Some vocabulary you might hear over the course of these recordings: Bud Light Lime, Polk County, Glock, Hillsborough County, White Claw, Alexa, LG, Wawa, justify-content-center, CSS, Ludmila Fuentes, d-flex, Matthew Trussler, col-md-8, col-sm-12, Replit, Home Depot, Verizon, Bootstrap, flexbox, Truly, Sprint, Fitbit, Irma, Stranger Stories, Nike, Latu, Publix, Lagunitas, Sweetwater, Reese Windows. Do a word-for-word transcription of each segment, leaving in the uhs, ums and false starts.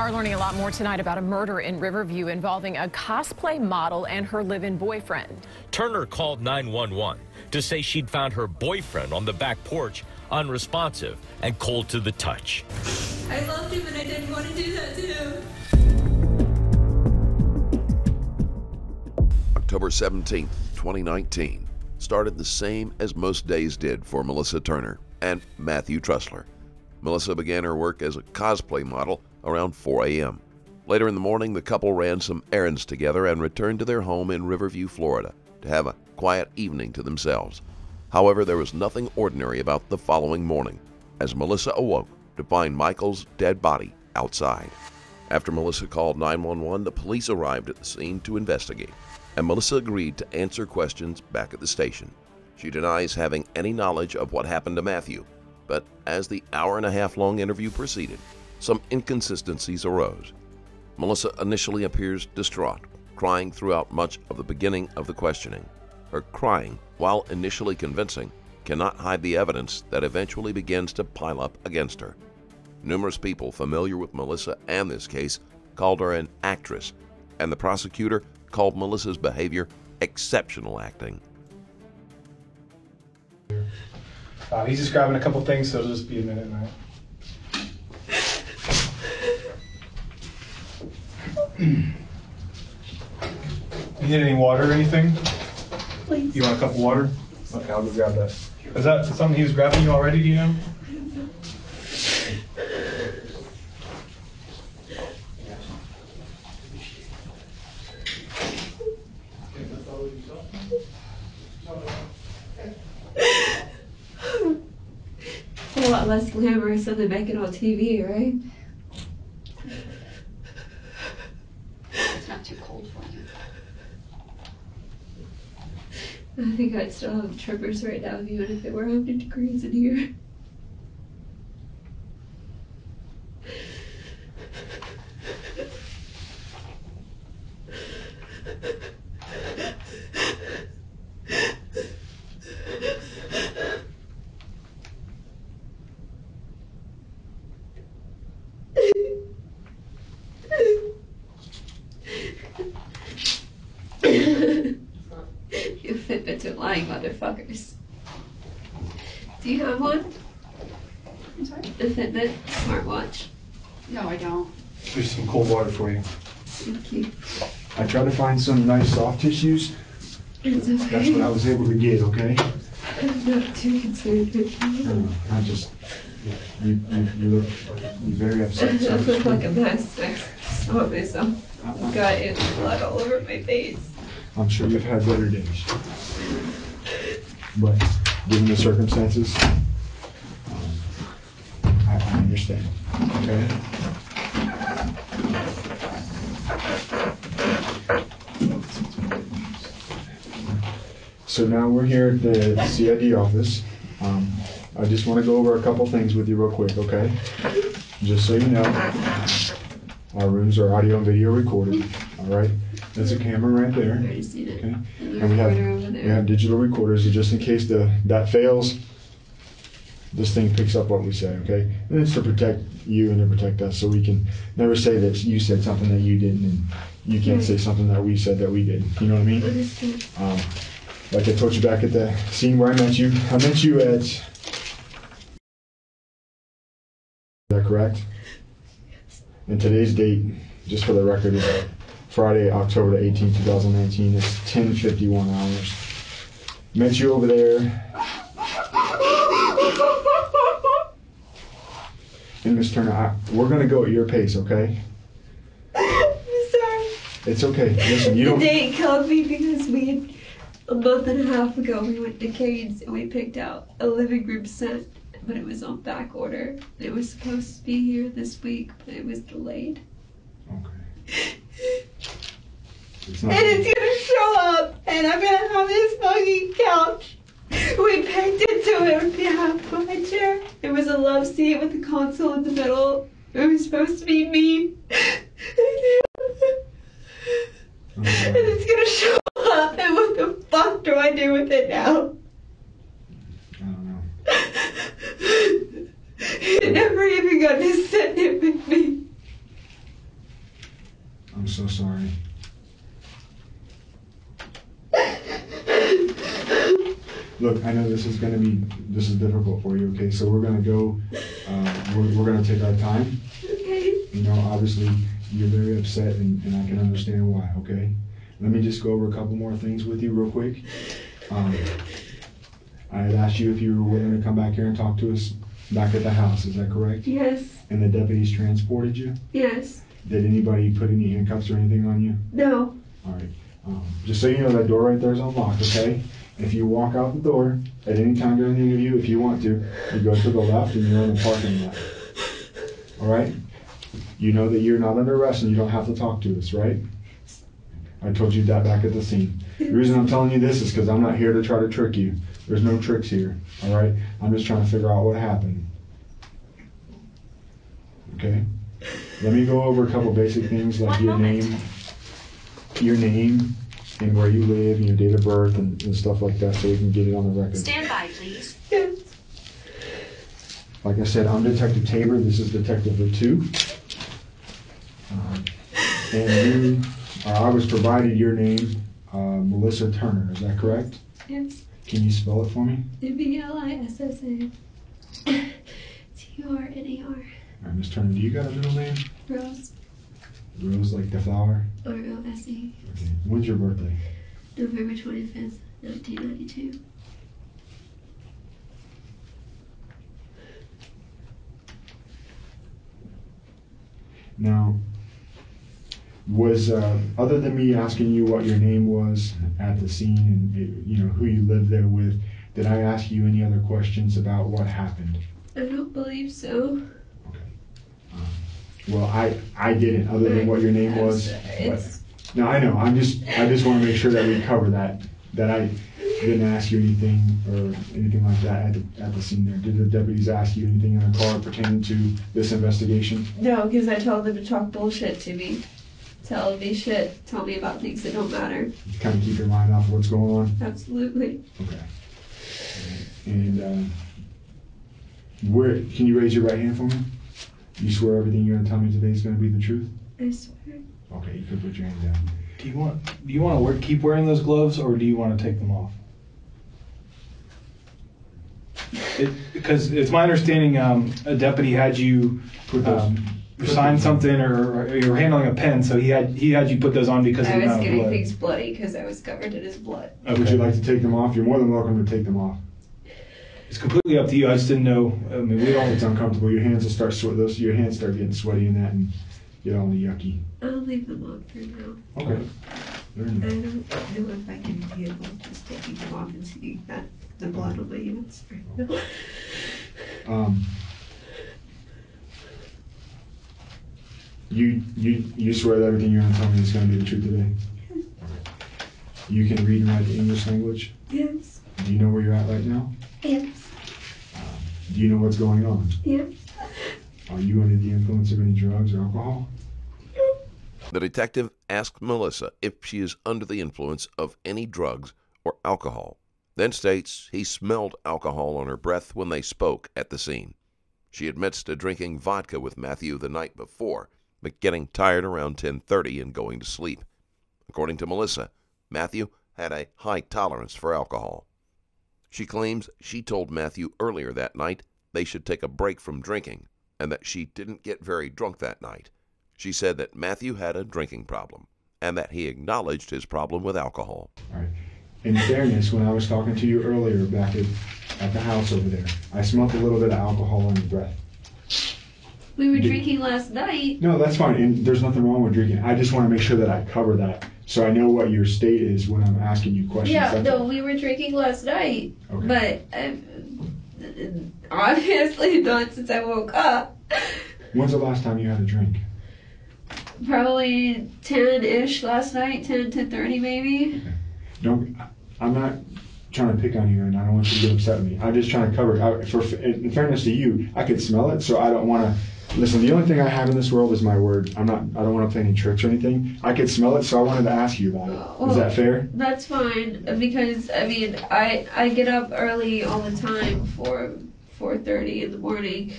are learning a lot more tonight about a murder in Riverview involving a cosplay model and her live-in boyfriend. Turner called nine one one to say she'd found her boyfriend on the back porch unresponsive and cold to the touch. I loved him and I didn't want to do that to him. October seventeenth, twenty nineteen started the same as most days did for Melissa Turner and Matthew Trussler. Melissa began her work as a cosplay model around four A M Later in the morning, the couple ran some errands together and returned to their home in Riverview, Florida, to have a quiet evening to themselves. However, there was nothing ordinary about the following morning, as Melissa awoke to find Michael's dead body outside. After Melissa called nine one one, the police arrived at the scene to investigate, and Melissa agreed to answer questions back at the station. She denies having any knowledge of what happened to Matthew, but as the hour and a half long interview proceeded, some inconsistencies arose. Melissa initially appears distraught, crying throughout much of the beginning of the questioning. Her crying, while initially convincing, cannot hide the evidence that eventually begins to pile up against her. Numerous people familiar with Melissa and this case called her an actress, and the prosecutor called Melissa's behavior exceptional acting. Uh, he's just grabbing a couple things, so it'll just be a minute, right? You need any water or anything? Please. You want a cup of water? Okay, I'll go grab that. Is that something he was grabbing you already, do you know? A lot less glamorous than they make it on T V, right? It's not too cold for you. I think I'd still have trippers right now, even if it were one hundred degrees in here. You Fitbits are lying motherfuckers. Do you have one? I'm sorry? A Fitbit smartwatch? No, I don't. There's some cold water for you. Thank you. I tried to find some nice soft tissues. It's okay. That's what I was able to get, okay? I'm not too concerned with you. No, no, I just... You, you, you look you're very upset. I look like a mess. I saw myself. I've got it blood all over my face. I'm sure you've had better days, but given the circumstances, um, I, I understand, okay? So now we're here at the C I D office. Um, I just want to go over a couple things with you real quick, okay? Just so you know, our rooms are audio and video recorded, all right? That's a camera right there. I see that. Okay. And we have, over there. we have digital recorders, so just in case the, that fails, this thing picks up what we say, okay? And it's to protect you and to protect us, so we can never say that you said something that you didn't, and you can't say something that we said that we didn't. You know what I mean? Um, like I told you back at the scene where I met you, I met you at... Is that correct? Yes. And today's date, just for the record, is Friday, October eighteenth, two thousand nineteen, it's ten fifty-one hours. Met you over there and Miss Turner, I, we're gonna go at your pace, okay? I'm sorry. It's okay. Listen, you don't. The date called me because we had, a month and a half ago we went to Cade's and we picked out a living room set, but it was on back order. It was supposed to be here this week, but it was delayed. Okay. It's and it's gonna show up, and I'm gonna have this fucking couch. We picked it so it would be half my chair. It was a love seat with a console in the middle. It was supposed to be me. And it's gonna show up, and what the fuck do I do with it now? I don't know. It never even got to sit there with me. I'm so sorry. Look, I know this is going to be, this is difficult for you, okay? So we're going to go, uh, we're, we're going to take our time. Okay. You know, obviously, you're very upset, and, and I can understand why, okay? Let me just go over a couple more things with you real quick. Um, I had asked you if you were willing to come back here and talk to us back at the house, is that correct? Yes. And the deputies transported you? Yes. Did anybody put any handcuffs or anything on you? No. All right. Um, just so you know, that door right there is unlocked, okay? If you walk out the door at any time during the interview, if you want to, you go to the left and you're in the parking lot. All right? You know that you're not under arrest and you don't have to talk to us, right? I told you that back at the scene. The reason I'm telling you this is because I'm not here to try to trick you. There's no tricks here, all right? I'm just trying to figure out what happened. Okay? Let me go over a couple basic things like your name, your name, and where you live, and your date of birth, and, and stuff like that, so we can get it on the record. Stand by, please. Like I said, I'm Detective Tabor. This is Detective Latu. Um, and you, uh, I was provided your name, uh, Melissa Turner. Is that correct? Yes. Can you spell it for me? M B L I S S A T R N A R. All right, Miz Turner, do you got a middle name? Rose. Rose, like the flower? R O S E. Okay. When's your birthday? November twenty-fifth, nineteen ninety-two. Now, was uh, other than me asking you what your name was at the scene and it, you know who you lived there with, did I ask you any other questions about what happened? I don't believe so. Okay. Um, well, I I didn't. Other than what your name was. No, I know. I'm just I just want to make sure that we cover that that I didn't ask you anything or anything like that at the, at the scene there. Did the deputies ask you anything in the car pertaining to this investigation? No, because I told them to talk bullshit to me. Tell me shit. Tell me about things that don't matter. Kind of keep your mind off of what's going on? Absolutely. Okay. And um, where, can you raise your right hand for me? You swear everything you're going to tell me today is going to be the truth? I swear. Okay, you can put your hand down. Do you want, do you want to wear, keep wearing those gloves, or do you want to take them off? It, because it's my understanding um, a deputy had you... Put those... Um, sign something, or, or you were handling a pen, so he had he had you put those on because I was getting blood. Things bloody because I was covered in his blood. Okay. Would you like to take them off? You're more than welcome to take them off. It's completely up to you. I just didn't know. I mean, we don't. It's uncomfortable. Your hands will start sweat. Those your hands start getting sweaty in that, and get all the yucky. I'll leave them on for now. Okay. I don't know if I can handle just taking them off and seeing that the blood on my hands right now. Um. You, you you swear that everything you're going to tell me is going to be the truth today? Yes. You can read and write the English language? Yes. Do you know where you're at right now? Yes. Um, do you know what's going on? Yes. Are you under the influence of any drugs or alcohol? No. The detective asks Melissa if she is under the influence of any drugs or alcohol, then states he smelled alcohol on her breath when they spoke at the scene. She admits to drinking vodka with Matthew the night before, but getting tired around ten thirty and going to sleep. According to Melissa, Matthew had a high tolerance for alcohol. She claims she told Matthew earlier that night they should take a break from drinking and that she didn't get very drunk that night. She said that Matthew had a drinking problem and that he acknowledged his problem with alcohol. All right. In fairness, when I was talking to you earlier back at, at the house over there, I smelled a little bit of alcohol on your breath. We were drinking last night. No, that's fine, and there's nothing wrong with drinking. I just want to make sure that I cover that so I know what your state is when I'm asking you questions. Yeah, that's no, all. We were drinking last night, okay. But I've, obviously not since I woke up. When's the last time you had a drink? Probably ten-ish last night, ten, ten thirty maybe. Okay. Don't, I'm not trying to pick on you, and I don't want you to get upset with me. I'm just trying to cover it. I, for, in fairness to you, I could smell it, so I don't want to... Listen, the only thing I have in this world is my word. I'm not. I don't want to play any tricks or anything. I could smell it, so I wanted to ask you about it. Well, is that fair? That's fine, because I mean, I I get up early all the time for four thirty in the morning,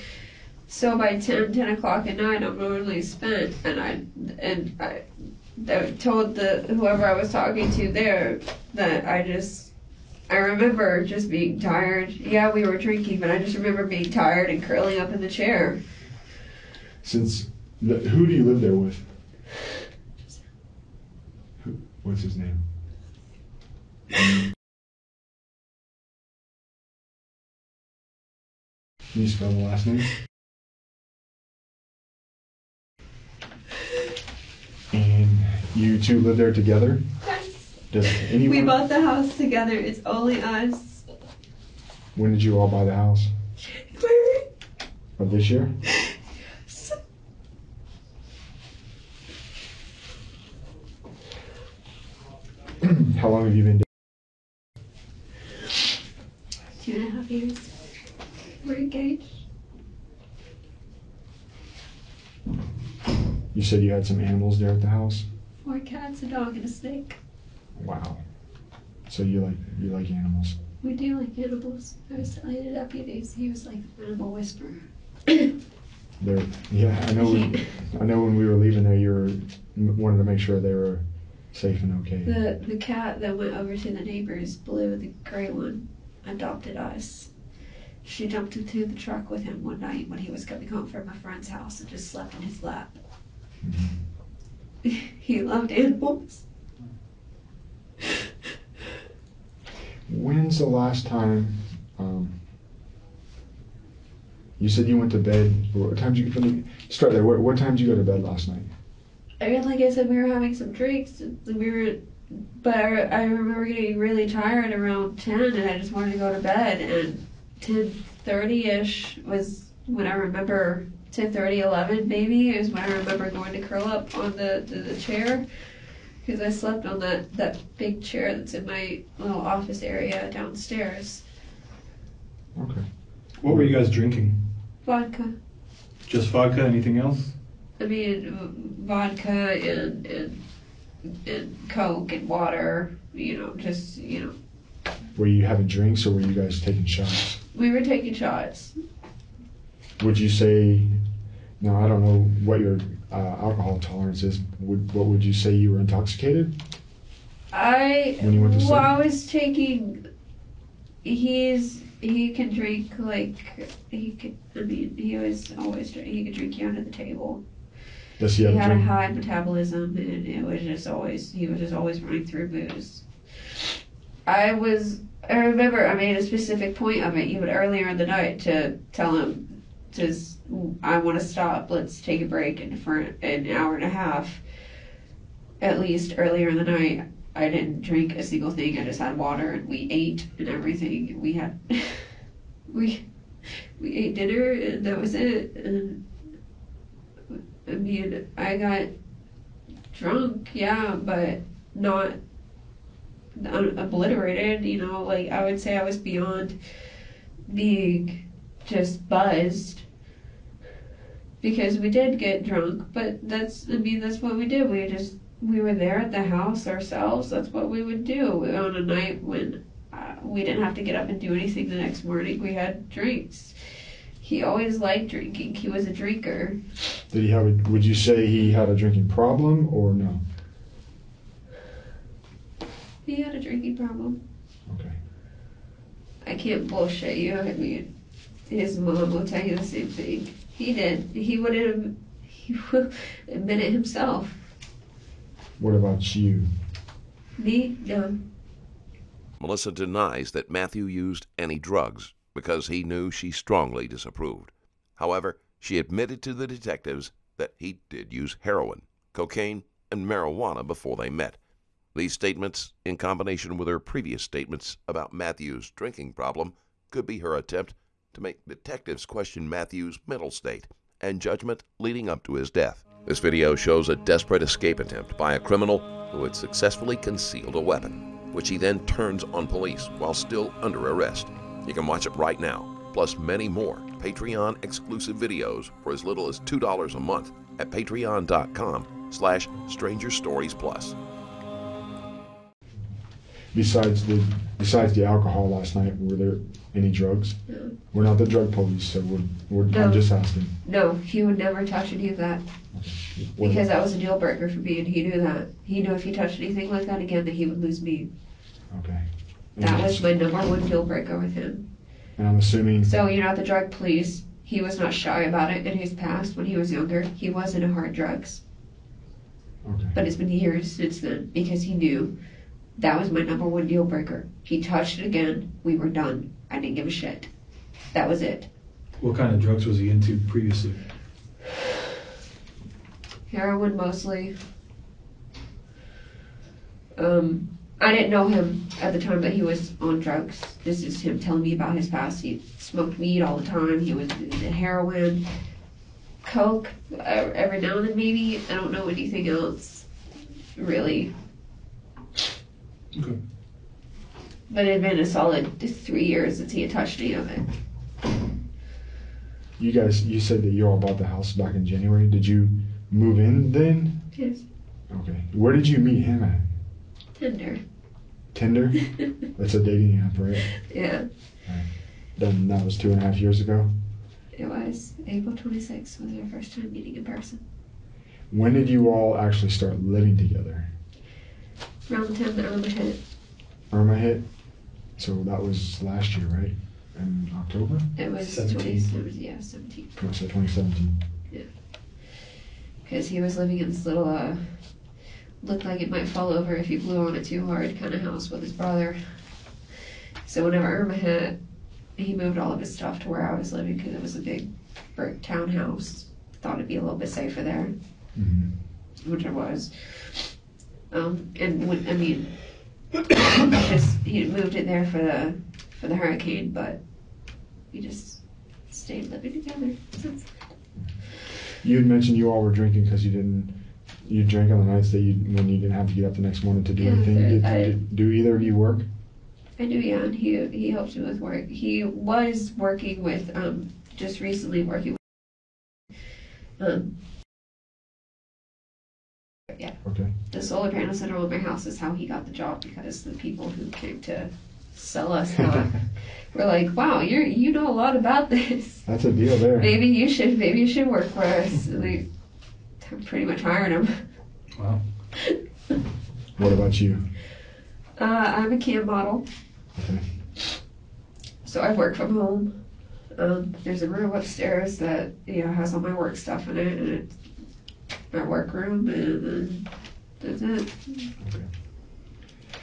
So by ten, ten o'clock at night, I'm really spent, and I and I, I told the whoever I was talking to there that I just I remember just being tired. Yeah, we were drinking, but I just remember being tired and curling up in the chair. Since the, who do you live there with? Who, what's his name? Can you spell the last name? And you two live there together? Does anyone? We bought the house together. It's only us. When did you all buy the house? January. Of this year? Yes. How long have you been dating? Two and a half years. We're engaged. You said you had some animals there at the house? Four cats, a dog, and a snake. Wow. So you like you like animals? We do like animals. I was telling the deputies, he was like an animal whisperer. There, yeah, I know. We, I know when we were leaving there, you were, wanted to make sure they were safe and okay. The the cat that went over to the neighbors, Blue, the gray one, adopted us. She jumped into the truck with him one night when he was coming home from a friend's house and just slept in his lap. Mm-hmm. He loved animals. When's the last time, um, you said you went to bed, what time did you, from the, start there, what, what time did you go to bed last night? I mean, like I said, we were having some drinks, and we were, but I, I remember getting really tired around ten, and I just wanted to go to bed, and ten thirty-ish was when I remember, ten thirty, eleven maybe, is when I remember going to curl up on the, the, the chair, because I slept on that, that big chair that's in my little office area downstairs. Okay. What were you guys drinking? Vodka. Just vodka? Anything else? I mean, vodka and, and, and Coke and water, you know, just, you know. Were you having drinks or were you guys taking shots? We were taking shots. Would you say, now I don't know what your uh, alcohol tolerance is, would, what would you say you were intoxicated? I, when you went to well, sleep? I was taking, he's, he can drink like, he could, I mean, he was always, he could drink you under the table. Does he have he a had drink? A high metabolism, and it was just always, he was just always running through booze. I was, I remember I made a specific point of it even earlier in the night to tell him, just, I want to stop, let's take a break, and for an hour and a half, at least earlier in the night, I didn't drink a single thing, I just had water, and we ate and everything, we had, we, we ate dinner, and that was it, and, I mean, I got drunk, yeah, but not obliterated, you know, like I would say I was beyond being just buzzed, because we did get drunk, but that's, I mean, that's what we did. We just, we were there at the house ourselves. That's what we would do on a night when uh, we didn't have to get up and do anything the next morning. We had drinks. He always liked drinking. He was a drinker. Did he have a, would you say he had a drinking problem or no? He had a drinking problem. Okay. I can't bullshit you. I mean, his mom will tell you the same thing. He did. He wouldn't. He would admit it himself. What about you? Me? No. Melissa denies that Matthew used any drugs because he knew she strongly disapproved. However, she admitted to the detectives that he did use heroin, cocaine, and marijuana before they met. These statements, in combination with her previous statements about Matthew's drinking problem, could be her attempt to make detectives question Matthew's mental state and judgment leading up to his death. This video shows a desperate escape attempt by a criminal who had successfully concealed a weapon, which he then turns on police while still under arrest. You can watch it right now, plus many more Patreon-exclusive videos for as little as two dollars a month at patreon dot com slash stranger stories plus. besides the besides the alcohol last night, were there any drugs? No. We're not the drug police, so we're, we're no. I'm just asking. No, he would never touch any of that. What? Because that was a deal breaker for me, and he knew that. He knew if he touched anything like that again that he would lose me. Okay. And that was my number one deal breaker with him. And I'm assuming... So you're not the drug police. He was not shy about it in his past when he was younger. He was into hard drugs. Okay. But it's been years since then because he knew that was my number one deal breaker. He touched it again. We were done. I didn't give a shit. That was it. What kind of drugs was he into previously? Heroin mostly. Um... I didn't know him at the time that he was on drugs. This is him telling me about his past. He smoked weed all the time. He was in heroin, coke uh, every now and then maybe. I don't know anything else, really. Okay. But it had been a solid three years since he had touched any of it. You guys, you said that you all bought the house back in January. Did you move in then? Yes. Okay. Where did you meet him at? Tinder. Tinder? That's a dating app, right? Yeah. Right. Then that was two and a half years ago? It was. April twenty-sixth was our first time meeting in person. When did you all actually start living together? Around the time that Irma hit. Irma hit? So that was last year, right? In October? It was twenty seventeen. Yeah, seventeen. Oh, so twenty seventeen. Yeah. Because he was living in this little... uh. looked like it might fall over if you blew on it too hard kind of house with his brother. So whenever Irma hit, he moved all of his stuff to where I was living because it was a big brick townhouse. Thought it'd be a little bit safer there, mm-hmm. which it was. Um, and when, I mean, just he moved it there for the for the hurricane, but we just stayed living together since. You had mentioned you all were drinking because you didn't. You drank on the nights that you when you didn't have to get up the next morning to do yeah, anything. Did, I, did, do either of you work? I do, yeah. And he he helped me with work. He was working with um just recently working with um yeah. Okay. The solar panel center on my house is how he got the job because the people who came to sell us not were like, wow, you're you know a lot about this. That's a deal there. Maybe you should maybe you should work for us. Like, pretty much hired him. Wow. What about you? Uh, I'm a cam model. Okay. So I work from home. Um, there's a room upstairs that you know has all my work stuff in it, and it's my work room, and that's it. Okay.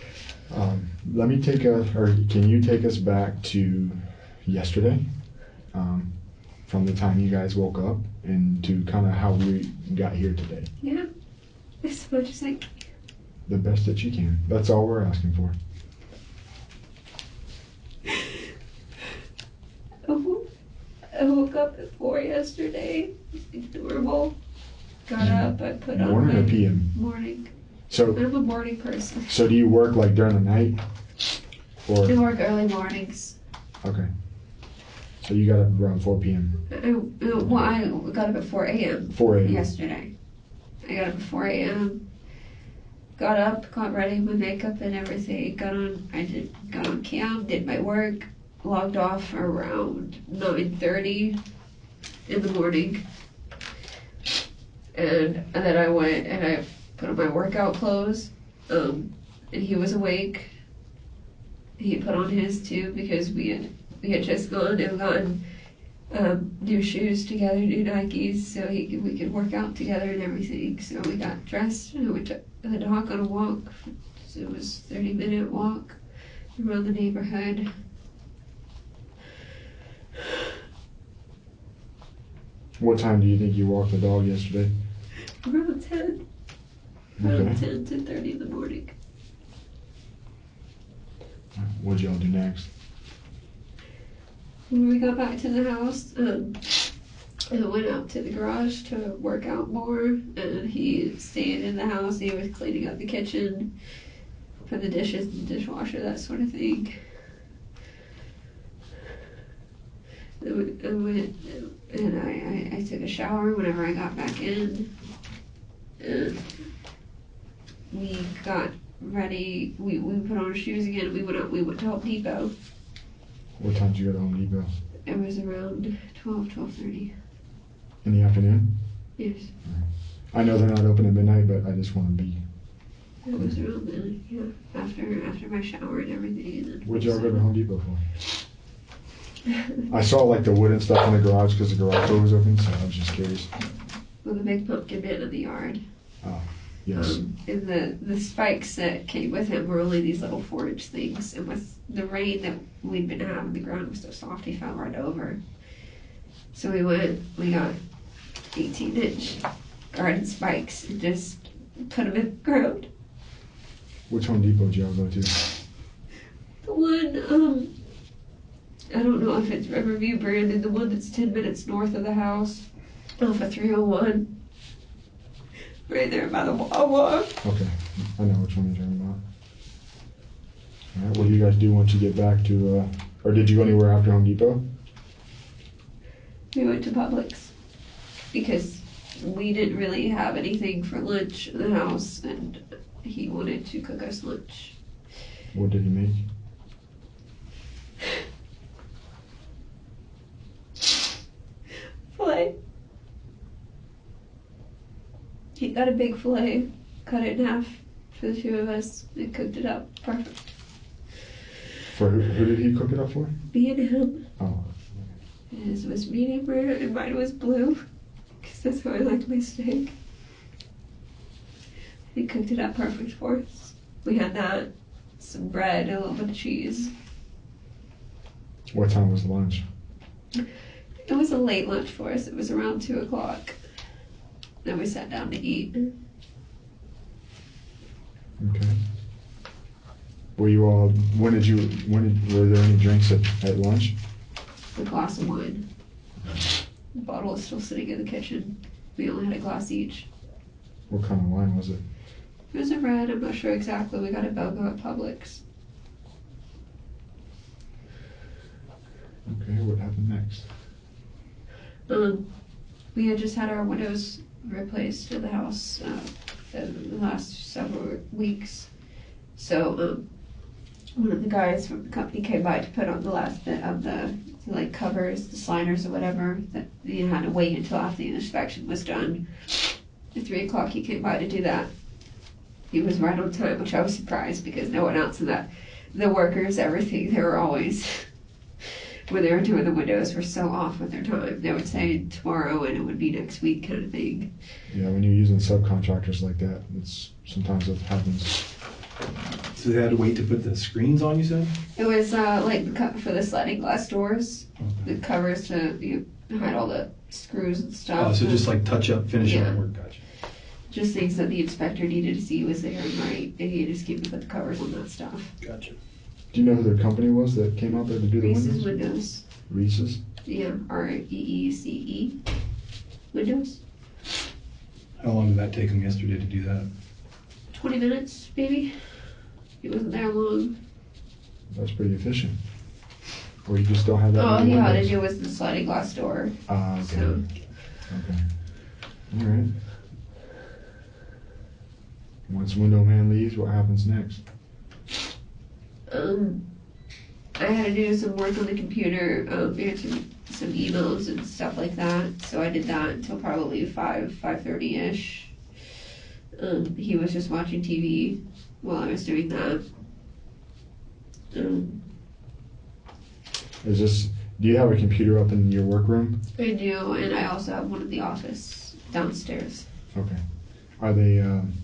Um, let me take a, or can you take us back to yesterday? Um, from the time you guys woke up and to kind of how we got here today. Yeah, as much as I can. The best that you can. That's all we're asking for. I woke, I woke up at four yesterday. It's normal. Got yeah. up, I put morning on Morning or P M? Morning. So I'm a morning person. So do you work like during the night? Or? I work early mornings. Okay. So you got up around four P M I, well, I got up at four A M four A M yesterday. I got up at four A M Got up, got ready, my makeup and everything. Got on. I did. Got on cam. Did my work. Logged off around nine thirty in the morning. And, and then I went and I put on my workout clothes. Um, and he was awake. He put on his too because we had. We had just gone and gotten um, new shoes together, new Nikes, so he could, we could work out together and everything. So we got dressed and we took the dog on a walk. So it was a thirty minute walk around the neighborhood. What time do you think you walked the dog yesterday? Around ten. Around okay. ten to thirty in the morning. What did y'all do next? When we got back to the house, um, I went out to the garage to work out more, and he stayed in the house. He was cleaning up the kitchen, put the dishes in the dishwasher, that sort of thing. I went and I, I, I took a shower whenever I got back in, and we got ready. We, we put on our shoes again. We went up, we went to Home Depot. What time did you go to Home Depot? It was around twelve, twelve thirty. In the afternoon? Yes. Right. I know they're not open at midnight, but I just want to be. It was around then, yeah. After, after my shower and everything. And then what'd y'all go to Home Depot for? I saw like the wood and stuff in the garage because the garage door was open, so I was just curious. Well, the big pumpkin man in the yard. Oh, yes. Um, and the, the spikes that came with him were only these little four-inch things. And with the rain that we'd been having, the ground was so soft, he fell right over. So we went, we got eighteen-inch garden spikes and just put them in the ground. Which Home Depot did y'all go to? The one, um, I don't know if it's Riverview branded, the one that's ten minutes north of the house, off of three oh one, right there by the Wawa. Okay, I know which one you're talking about. All right, what do you guys do once you get back to, uh, or did you go anywhere after Home Depot? We went to Publix because we didn't really have anything for lunch in the house, and he wanted to cook us lunch. What did he make? Filet. He got a big filet, cut it in half for the two of us, and cooked it up. Perfect. For who, who did he cook it up for? Me and him. Oh. His was medium rare and mine was blue, because that's how I like my steak. He cooked it up perfect for us. We had that, some bread, a little bit of cheese. What time was lunch? It was a late lunch for us. It was around two o'clock. Then we sat down to eat. Okay. Were you all? When did you? When did, were there any drinks at, at lunch? A glass of wine. The bottle is still sitting in the kitchen. We only had a glass each. What kind of wine was it? It was a red, I'm not sure exactly. We got a BOGO at Publix. Okay, what happened next? Um, we had just had our windows replaced in the house uh, in the last several weeks. So um, one of the guys from the company came by to put on the last bit of the like covers, the sliders or whatever, that you had to wait until after the inspection was done. At three o'clock he came by to do that. He was right on time, which I was surprised because no one else in that, the workers, everything, they were always, when they were doing the windows, were so off with their time. They would say tomorrow and it would be next week kind of thing. Yeah, when you're using subcontractors like that, it's sometimes it happens. So they had to wait to put the screens on, you said? It was uh, like for the sliding glass doors, okay. The covers to you know, hide all the screws and stuff. Oh, so just like touch up, finish yeah. up work, gotcha. Just things that the inspector needed to see was there and right, and he just came to put the covers on that stuff. Gotcha. Do you know who the company was that came out there to do the Reese's windows? Windows. Reese's? Yeah, R E E C E. Windows. How long did that take them yesterday to do that? twenty minutes, maybe. It wasn't that long. That's pretty efficient. Or you just don't have that many. All he had to do was the sliding glass door. Ah, uh, okay. So. Okay. All right. Once window man leaves, what happens next? Um, I had to do some work on the computer, um, answer some emails and stuff like that. So I did that until probably five, five thirty ish. Um, he was just watching T V while I was doing that. Um, Is this? Do you have a computer up in your workroom? I do, and I also have one in the office downstairs. Okay. Are they um,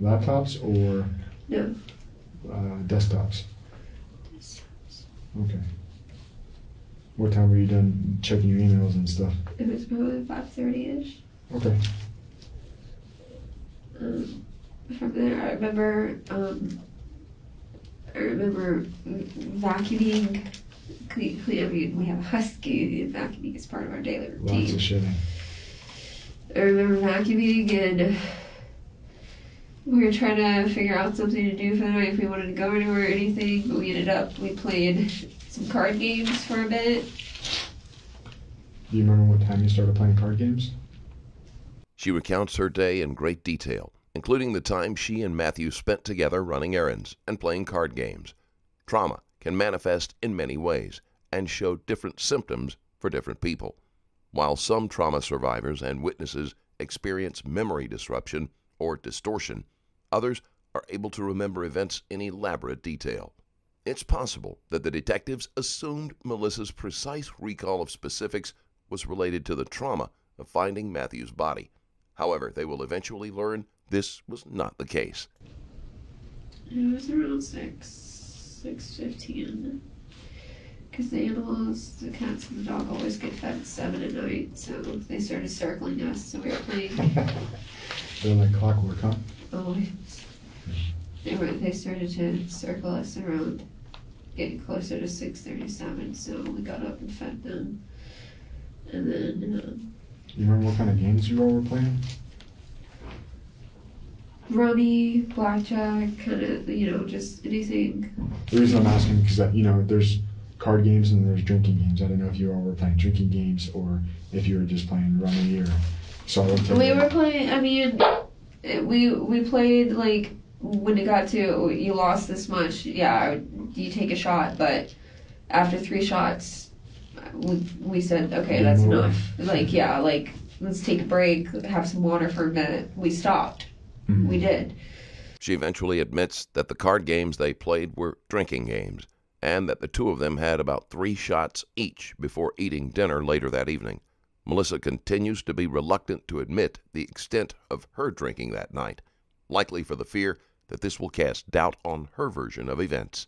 laptops or no uh, desktops? Desktops. Okay. What time were you done checking your emails and stuff? It was probably five thirty ish. Okay. Um, from there, I remember, um, I remember vacuuming. Clean, clean, I mean, we have a husky, and vacuuming is part of our daily routine. Lots of shitting. I remember vacuuming, and we were trying to figure out something to do for the night if we wanted to go anywhere or anything, but we ended up, we played some card games for a bit. Do you remember what time you started playing card games? She recounts her day in great detail, including the time she and Matthew spent together running errands and playing card games. Trauma can manifest in many ways and show different symptoms for different people. While some trauma survivors and witnesses experience memory disruption or distortion, others are able to remember events in elaborate detail. It's possible that the detectives assumed Melissa's precise recall of specifics was related to the trauma of finding Matthew's body. However, they will eventually learn this was not the case. It was around six, six fifteen. Because the animals, the cats and the dog always get fed at seven at night, so they started circling us, so we were playing. They're like clockwork, huh? Always. They were, they started to circle us around, getting closer to six thirty-seven, so we got up and fed them. And then... Um, you remember what kind of games you all were playing? Rummy, blackjack, kind of, you know, just anything. The reason I'm asking is because, you know, there's card games and there's drinking games. I don't know if you all were playing drinking games or if you were just playing rummy or solitaire. So we were playing, I mean, we we played like when it got to you lost this much, yeah, you take a shot, but after three shots, we, we said, okay, that's enough. Like, yeah, like, let's take a break, have some water for a minute. We stopped. Mm-hmm. We did. She eventually admits that the card games they played were drinking games, and that the two of them had about three shots each before eating dinner later that evening. Melissa continues to be reluctant to admit the extent of her drinking that night, likely for the fear that this will cast doubt on her version of events.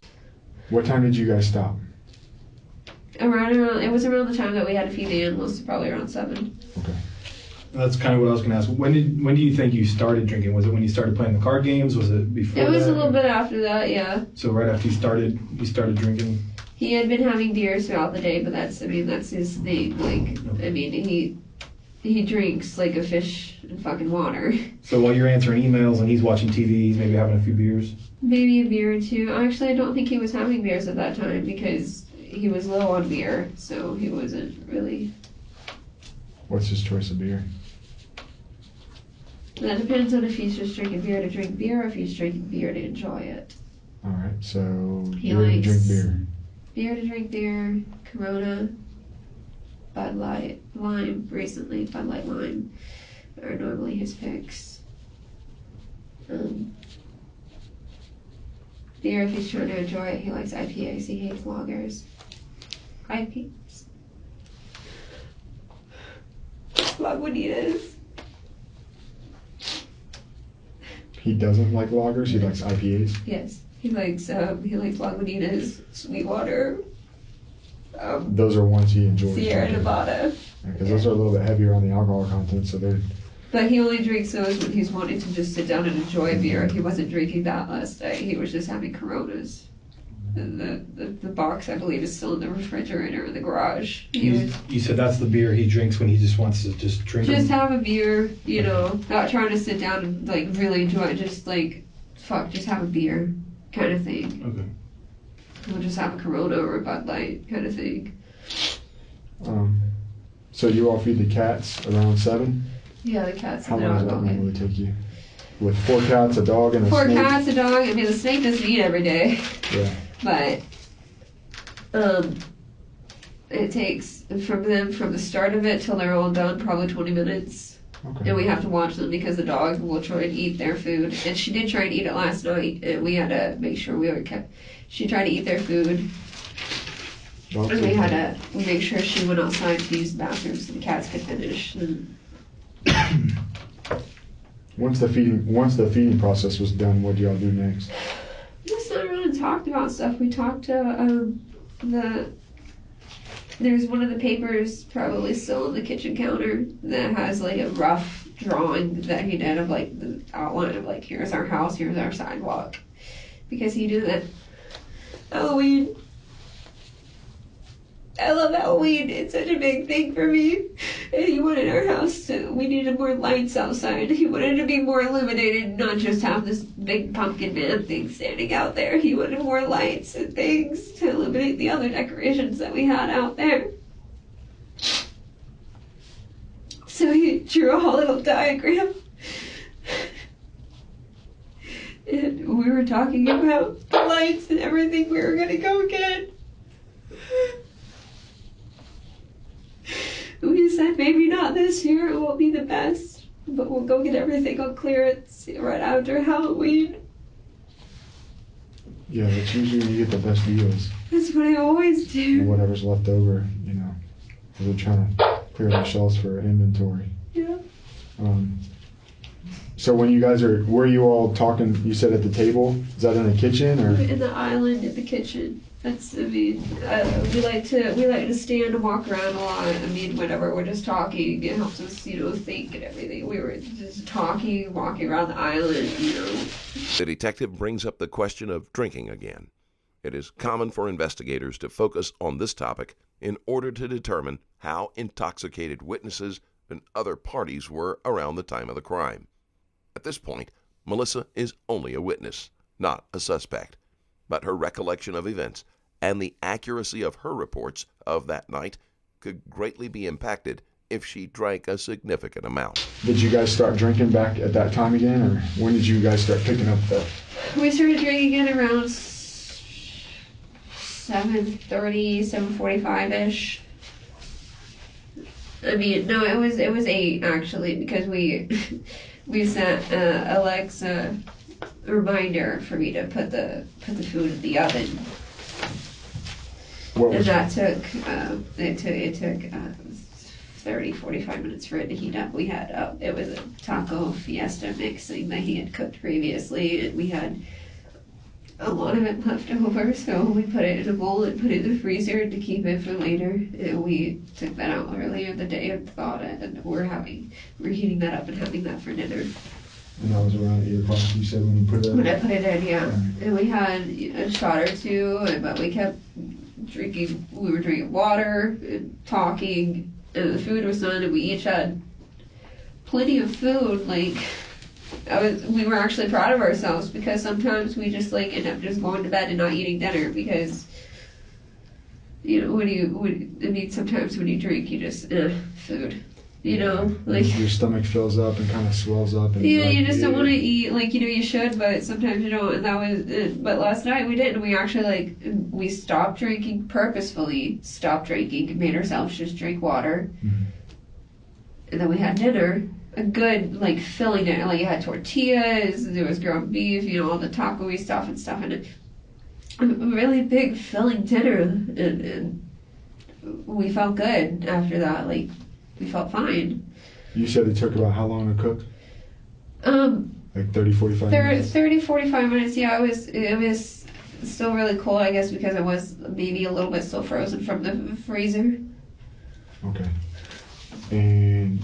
What time did you guys stop? Around, around it was around the time that we had to feed the animals, probably around seven. Okay. That's kind of what I was going to ask. When did when do you think you started drinking? Was it when you started playing the card games? Was it before? It was that? a little bit after that, yeah. So right after you started, you started drinking. He had been having beers throughout the day, but that's I mean that's his thing. Like okay. I mean he he drinks like a fish in fucking water. So while you're answering emails and he's watching T V, he's maybe having a few beers. Maybe a beer or two. Actually, I don't think he was having beers at that time because he was low on beer, so he wasn't really. What's his choice of beer? That depends on if he's just drinking beer to drink beer or if he's drinking beer to enjoy it. All right, so he beer likes to drink beer. Beer to drink beer, Corona, Bud Light Lime, recently Bud Light Lime are normally his picks. Um, beer if he's trying to enjoy it, he likes I P As, he hates lagers. I Ps. Lagunitas. He doesn't like lagers. He likes I P As. Yes, he likes um, he likes Lagunitas, Sweetwater. Um, those are ones he enjoys. Sierra drinking. Nevada. Because yeah, yeah. Those are a little bit heavier on the alcohol content, so they're. But he only drinks those when he's wanting to just sit down and enjoy beer. He wasn't drinking that last night. He was just having Coronas. The, the the box, I believe, is still in the refrigerator in the garage. He you, was, you said that's the beer he drinks when he just wants to just drink. Just them. have a beer, you know, not trying to sit down and like really enjoy it. Just like, fuck, just have a beer, kind of thing. Okay. We'll just have a Corona or a Bud Light, kind of thing. Um, so you all feed the cats around seven. Yeah, the cats. How long does that normally take you? With four cats, a dog, and a four snake. Four cats, a dog. I mean, the snake doesn't eat every day. Yeah. But um, it takes from them from the start of it till they're all done probably twenty minutes, okay. And we have to watch them because the dog will try and eat their food. And she did try and eat it last night, and we had to make sure we were kept. She tried to eat their food, well, and we had right. to make sure she went outside to use the bathroom so the cats could finish. And once the feeding once the feeding process was done, what do y'all do next? Talked about stuff. We talked to um, the there's one of the papers probably still on the kitchen counter that has like a rough drawing that he did of like the outline of like here's our house, here's our sidewalk, because he knew that Halloween. I love Halloween. It's such a big thing for me. And he wanted our house to, we needed more lights outside. He wanted to be more illuminated, not just have this big pumpkin man thing standing out there. He wanted more lights and things to illuminate the other decorations that we had out there. So he drew a whole little diagram we were talking about the lights and everything we were gonna go get. We said maybe not this year, it won't be the best, but we'll go get everything on clearance right after Halloween. Yeah, that's usually when you get the best deals. That's what I always do. And whatever's left over, you know, because we're trying to clear the shelves for inventory. Yeah. Um, so when you guys are, were you all talking, you said at the table? Is that in the kitchen or? In the island, in the kitchen. That's, I mean, uh, we like to, we like to stand and walk around a lot. I mean, whenever we're just talking, it helps us, you know, think and everything. We were just talking, walking around the island, you know. The detective brings up the question of drinking again. It is common for investigators to focus on this topic in order to determine how intoxicated witnesses and other parties were around the time of the crime. At this point, Melissa is only a witness, not a suspect. But her recollection of events and the accuracy of her reports of that night could greatly be impacted if she drank a significant amount. Did you guys start drinking back at that time again, or when did you guys start picking up the? We started drinking again around seven thirty, seven forty-five-ish. I mean, no, it was it was eight actually, because we we sent uh, Alexa a reminder for me to put the put the food in the oven. What and that it? took uh, it took it took uh, thirty, forty-five minutes for it to heat up. We had uh, it was a taco fiesta mixing that he had cooked previously, and we had a lot of it left over, so we put it in a bowl and put it in the freezer to keep it for later. And we took that out earlier in the day and thawed it, and we're having we're heating that up and having that for dinner. And that was around eight o'clock, you said, when you put it in? When I put it in, yeah. Right. And we had a shot or two, but we kept drinking, we were drinking water, and talking, and the food was done, and we each had plenty of food. Like, I was, we were actually proud of ourselves, because sometimes we just, like, end up just going to bed and not eating dinner, because, you know, when you, when, I mean, sometimes when you drink, you just, uh, food. You know, like your stomach fills up and kind of swells up. And yeah, like, you just yeah. don't want to eat, like, you know, you should, but sometimes you don't. And that was it. But last night we didn't. We actually, like, we stopped drinking purposefully, stopped drinking, made ourselves just drink water. Mm-hmm. And then we had dinner, a good, like, filling dinner. Like, you had tortillas, there was ground beef, you know, all the taco-y stuff and stuff. And a really big filling dinner. And, and we felt good after that, like. We felt fine. You said it took about how long to cook? Um, like thirty, forty-five minutes? thirty, forty-five minutes, yeah. It was, it was still really cold, I guess, because it was maybe a little bit still frozen from the freezer. Okay. And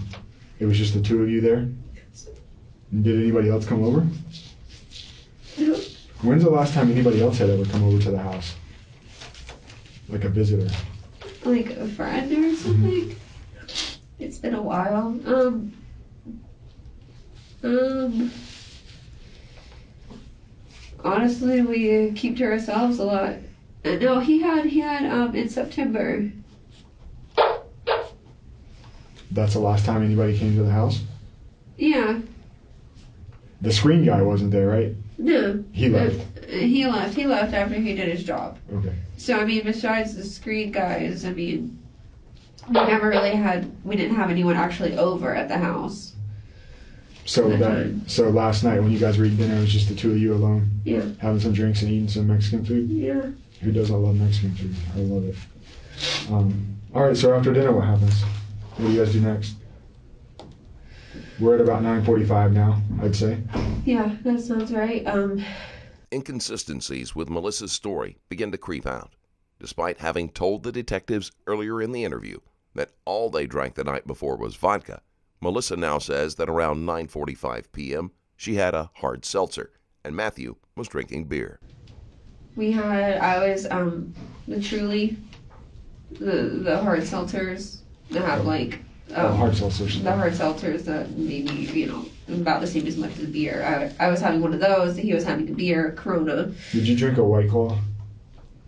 it was just the two of you there? Did anybody else come over? No. When's the last time anybody else had ever come over to the house? Like a visitor? Like a friend or something? Mm-hmm. It's been a while. Um, um, honestly, we keep to ourselves a lot. No, he had, he had, um, in September. That's the last time anybody came to the house? Yeah. The screen guy wasn't there, right? No. He left. Uh, he left. He left after he did his job. Okay. So, I mean, besides the screen guys, I mean... We never really had, we didn't have anyone actually over at the house. So that, that so last night when you guys were eating dinner, it was just the two of you alone? Yeah. Having some drinks and eating some Mexican food? Yeah. Who doesn't love Mexican food? I love it. Um, all right, so after dinner, what happens? What do you guys do next? We're at about nine forty-five now, I'd say. Yeah, that sounds right. Um, Inconsistencies with Melissa's story begin to creep out, despite having told the detectives earlier in the interview that all they drank the night before was vodka. Melissa now says that around nine forty-five p m she had a hard seltzer, and Matthew was drinking beer. We had, I was, um, the Truly, the, the hard seltzers that have, like, um, the hard seltzers. The hard seltzers that maybe, you know, about the same as much as beer. I, I was having one of those, he was having a beer, Corona. Did you drink a White Claw?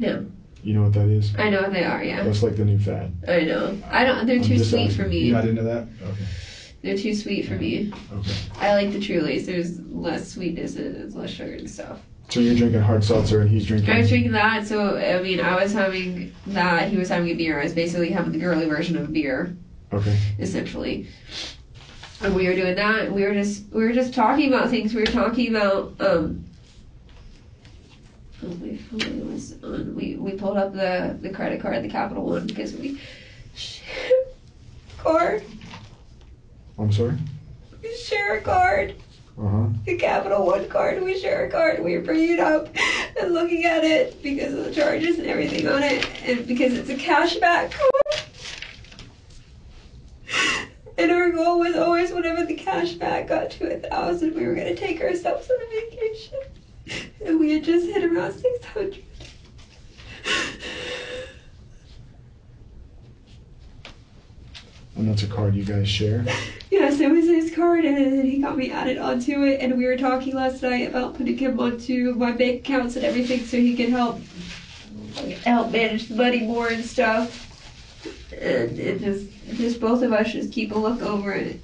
No. You know what that is? I know what they are, yeah. That's like the new fad. I know. I don't. They're I'm too sweet asking. for me. You're not into that? Okay. They're too sweet for me. Okay. I like the Trulies. There's less sweetness and less sugar and stuff. So you're drinking hard seltzer and he's drinking... I was drinking that, so, I mean, I was having that, he was having a beer. I was basically having the girly version of a beer. Okay. Essentially. And we were doing that, and we were just, we were just talking about things. We were talking about, um... my phone was on. We, we pulled up the, the credit card, the Capital One, because we... card. I'm sorry? We share a card. Uh-huh. The Capital One card, we share a card, we were bringing it up and looking at it because of the charges and everything on it, and because it's a cashback card. And our goal was always whenever the cashback got to a thousand, we were going to take ourselves on a vacation. And we had just hit around six hundred. And that's a card you guys share? Yes, it was his card, and then he got me added onto it, and we were talking last night about putting him onto my bank accounts and everything so he could help help manage the money more and stuff. And it just, just both of us just keep a look over it.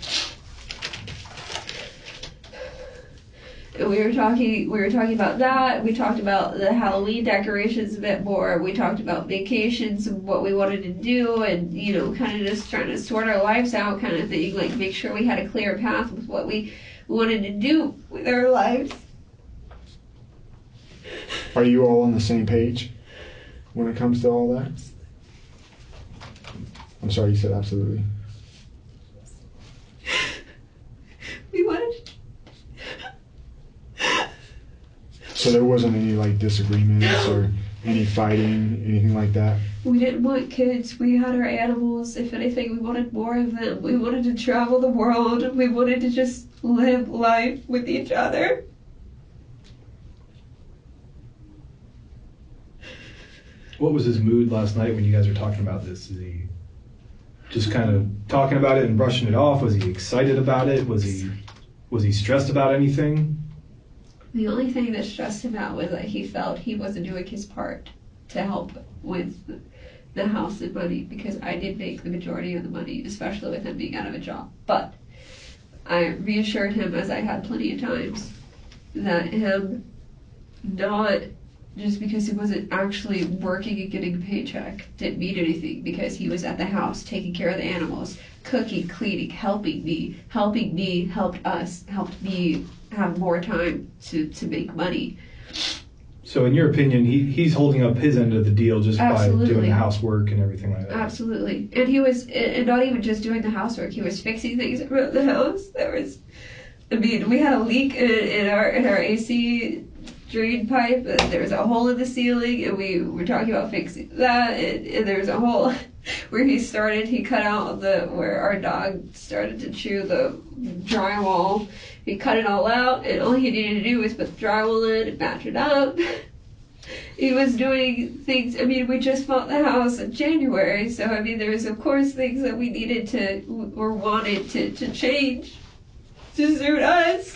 And we were talking, we were talking about that. We talked about the Halloween decorations a bit more. We talked about vacations and what we wanted to do, and you know, kind of just trying to sort our lives out, kind of thing. Like make sure we had a clear path with what we wanted to do with our lives. Are you all on the same page when it comes to all that? I'm sorry, you said absolutely. We wanted to. So there wasn't any like disagreements or any fighting, anything like that? We didn't want kids. We had our animals. If anything, we wanted more of them. We wanted to travel the world. We wanted to just live life with each other. What was his mood last night when you guys were talking about this? Is he just kind of talking about it and brushing it off? Was he excited about it? Was he was he stressed about anything? The only thing that stressed him out was that he felt he wasn't doing his part to help with the house and money, because I did make the majority of the money, especially with him being out of a job. But I reassured him, as I had plenty of times, that him not, just because he wasn't actually working and getting a paycheck, didn't mean anything, because he was at the house taking care of the animals, cooking, cleaning, helping me, helping me, helped us, helped me have more time to, to make money. So in your opinion, he, he's holding up his end of the deal just Absolutely. By doing the housework and everything like that? Absolutely. And he was, and not even just doing the housework, he was fixing things around the house. There was, I mean, we had a leak in, in our in our A C drain pipe, and there was a hole in the ceiling, and we were talking about fixing that, and, and there was a hole where he started, he cut out the, where our dog started to chew the drywall. He cut it all out, and all he needed to do was put the drywall in and match it up. He was doing things, I mean, we just bought the house in January, so I mean, there was of course things that we needed to, or wanted to, to change to suit us.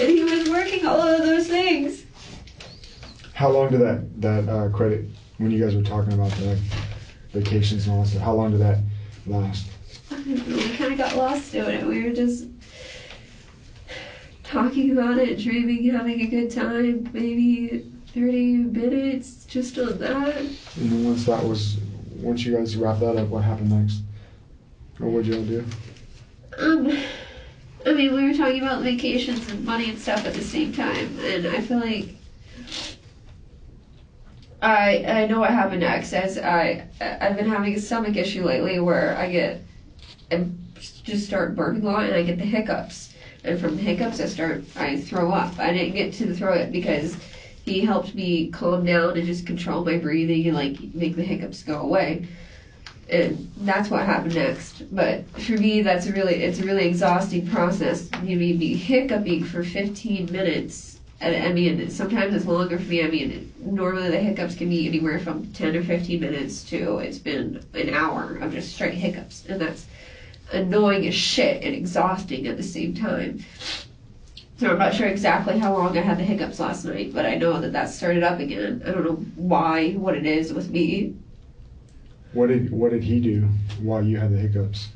And he was working all of those things. How long did that that uh, credit, when you guys were talking about the vacations and all that, how long did that last? I don't know, we kind of got lost doing it. We were just talking about it, dreaming, having a good time, maybe thirty minutes just on that. And then once that was, once you guys wrapped that up, what happened next? Or what did y'all do? Um. I mean, we were talking about vacations and money and stuff at the same time, and I feel like I I know what happened next. As I I've been having a stomach issue lately where I get I just start burping a lot, and I get the hiccups, and from the hiccups I start I throw up. I didn't get to throw it because he helped me calm down and just control my breathing and like make the hiccups go away. And that's what happened next. But for me, that's a really, it's a really exhausting process. You may be hiccuping for fifteen minutes. I, I mean, sometimes it's longer for me. I mean, normally the hiccups can be anywhere from ten or fifteen minutes to, it's been an hour of just straight hiccups. And that's annoying as shit and exhausting at the same time. So I'm not sure exactly how long I had the hiccups last night, but I know that that started up again. I don't know why, what it is with me. What did what did he do while you had the hiccups?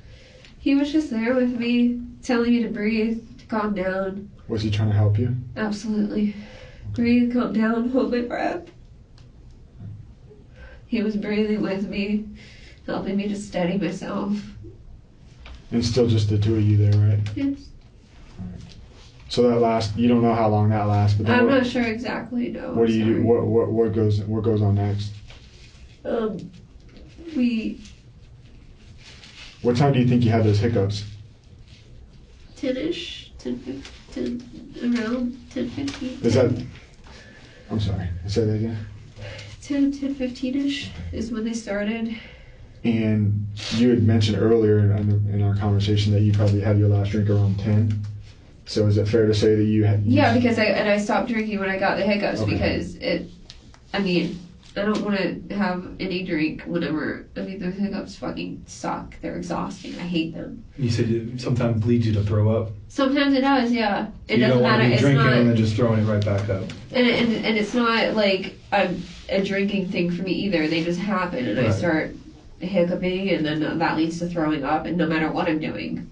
He was just there with me, telling me to breathe, to calm down. Was he trying to help you? Absolutely. Breathe, calm down, hold my breath. He was breathing with me, helping me to steady myself. And still just the two of you there, right? Yes. All right. So that lasts, you don't know how long that lasts, but then I'm what, not sure exactly, no. What I'm do you sorry. do? What, what what goes what goes on next? Um we What time do you think you had those hiccups? Ten-ish, ten, ten, around ten fifteen. Is that? I'm sorry. Say that again. Ten, ten fifteen-ish is when they started. And you had mentioned earlier in, in our conversation that you probably had your last drink around ten. So is it fair to say that you had? You yeah, because I and I stopped drinking when I got the hiccups okay. because it. I mean, I don't want to have any drink whenever. I mean, those hiccups fucking suck. They're exhausting. I hate them. You said it sometimes leads you to throw up. Sometimes it does, yeah. It doesn't matter. You don't want to be drinking and then just throwing it right back up. And and and it's not like a, a drinking thing for me either. They just happen, and right. I start hiccuping, and then that leads to throwing up, and no matter what I'm doing.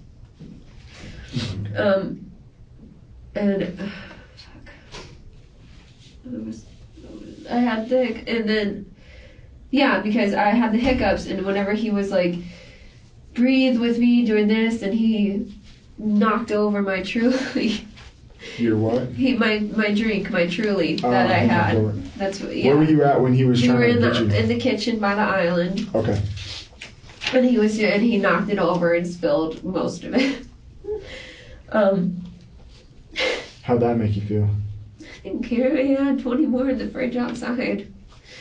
Okay. Um. And uh, fuck. It was. I had thick, and then, yeah, because I had the hiccups, and whenever he was like, breathe with me, doing this, and he knocked over my Truly. Your what? He my my drink, my Truly uh, that I had. Sure. That's what, yeah. Where were you at when he was? We trying were in to the you? in the kitchen by the island. Okay. And he was and he knocked it over and spilled most of it. um. How'd that make you feel? Didn't care. We had twenty more in the fridge outside.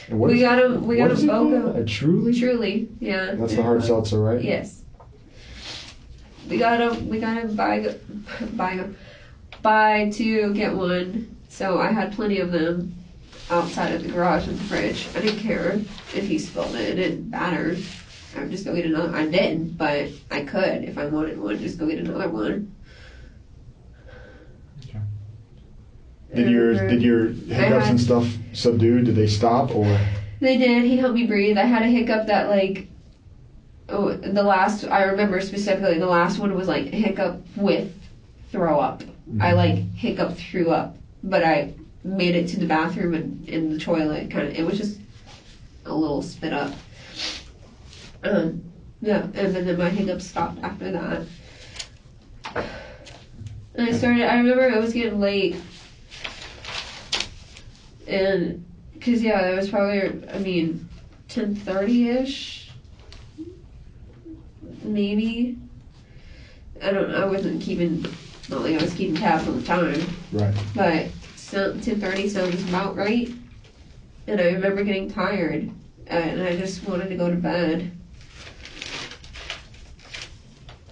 And what we is, got a we got a BOGO. A Truly. Truly, yeah. That's the hard seltzer, right? Yes. We got a we got a buy buy buy two get one. So I had plenty of them outside of the garage in the fridge. I didn't care if he spilled it. It didn't matter. I'm just gonna get another. I didn't, but I could if I wanted one. Just go get another one. Did your did your hiccups had, and stuff subdue? Did they stop or? They did. He helped me breathe. I had a hiccup that like, oh, the last I remember specifically. The last one was like hiccup with throw up. Mm-hmm. I like hiccup threw up, but I made it to the bathroom and in the toilet. Kind of, it was just a little spit up. Um, yeah, and then, then my hiccups stopped after that. And I started. I remember it was getting late. And, because, yeah, it was probably, I mean, ten thirty-ish, maybe. I don't know, I wasn't keeping, not like I was keeping tabs on the time. Right. But so, ten thirty sounds about right. And I remember getting tired, and I just wanted to go to bed.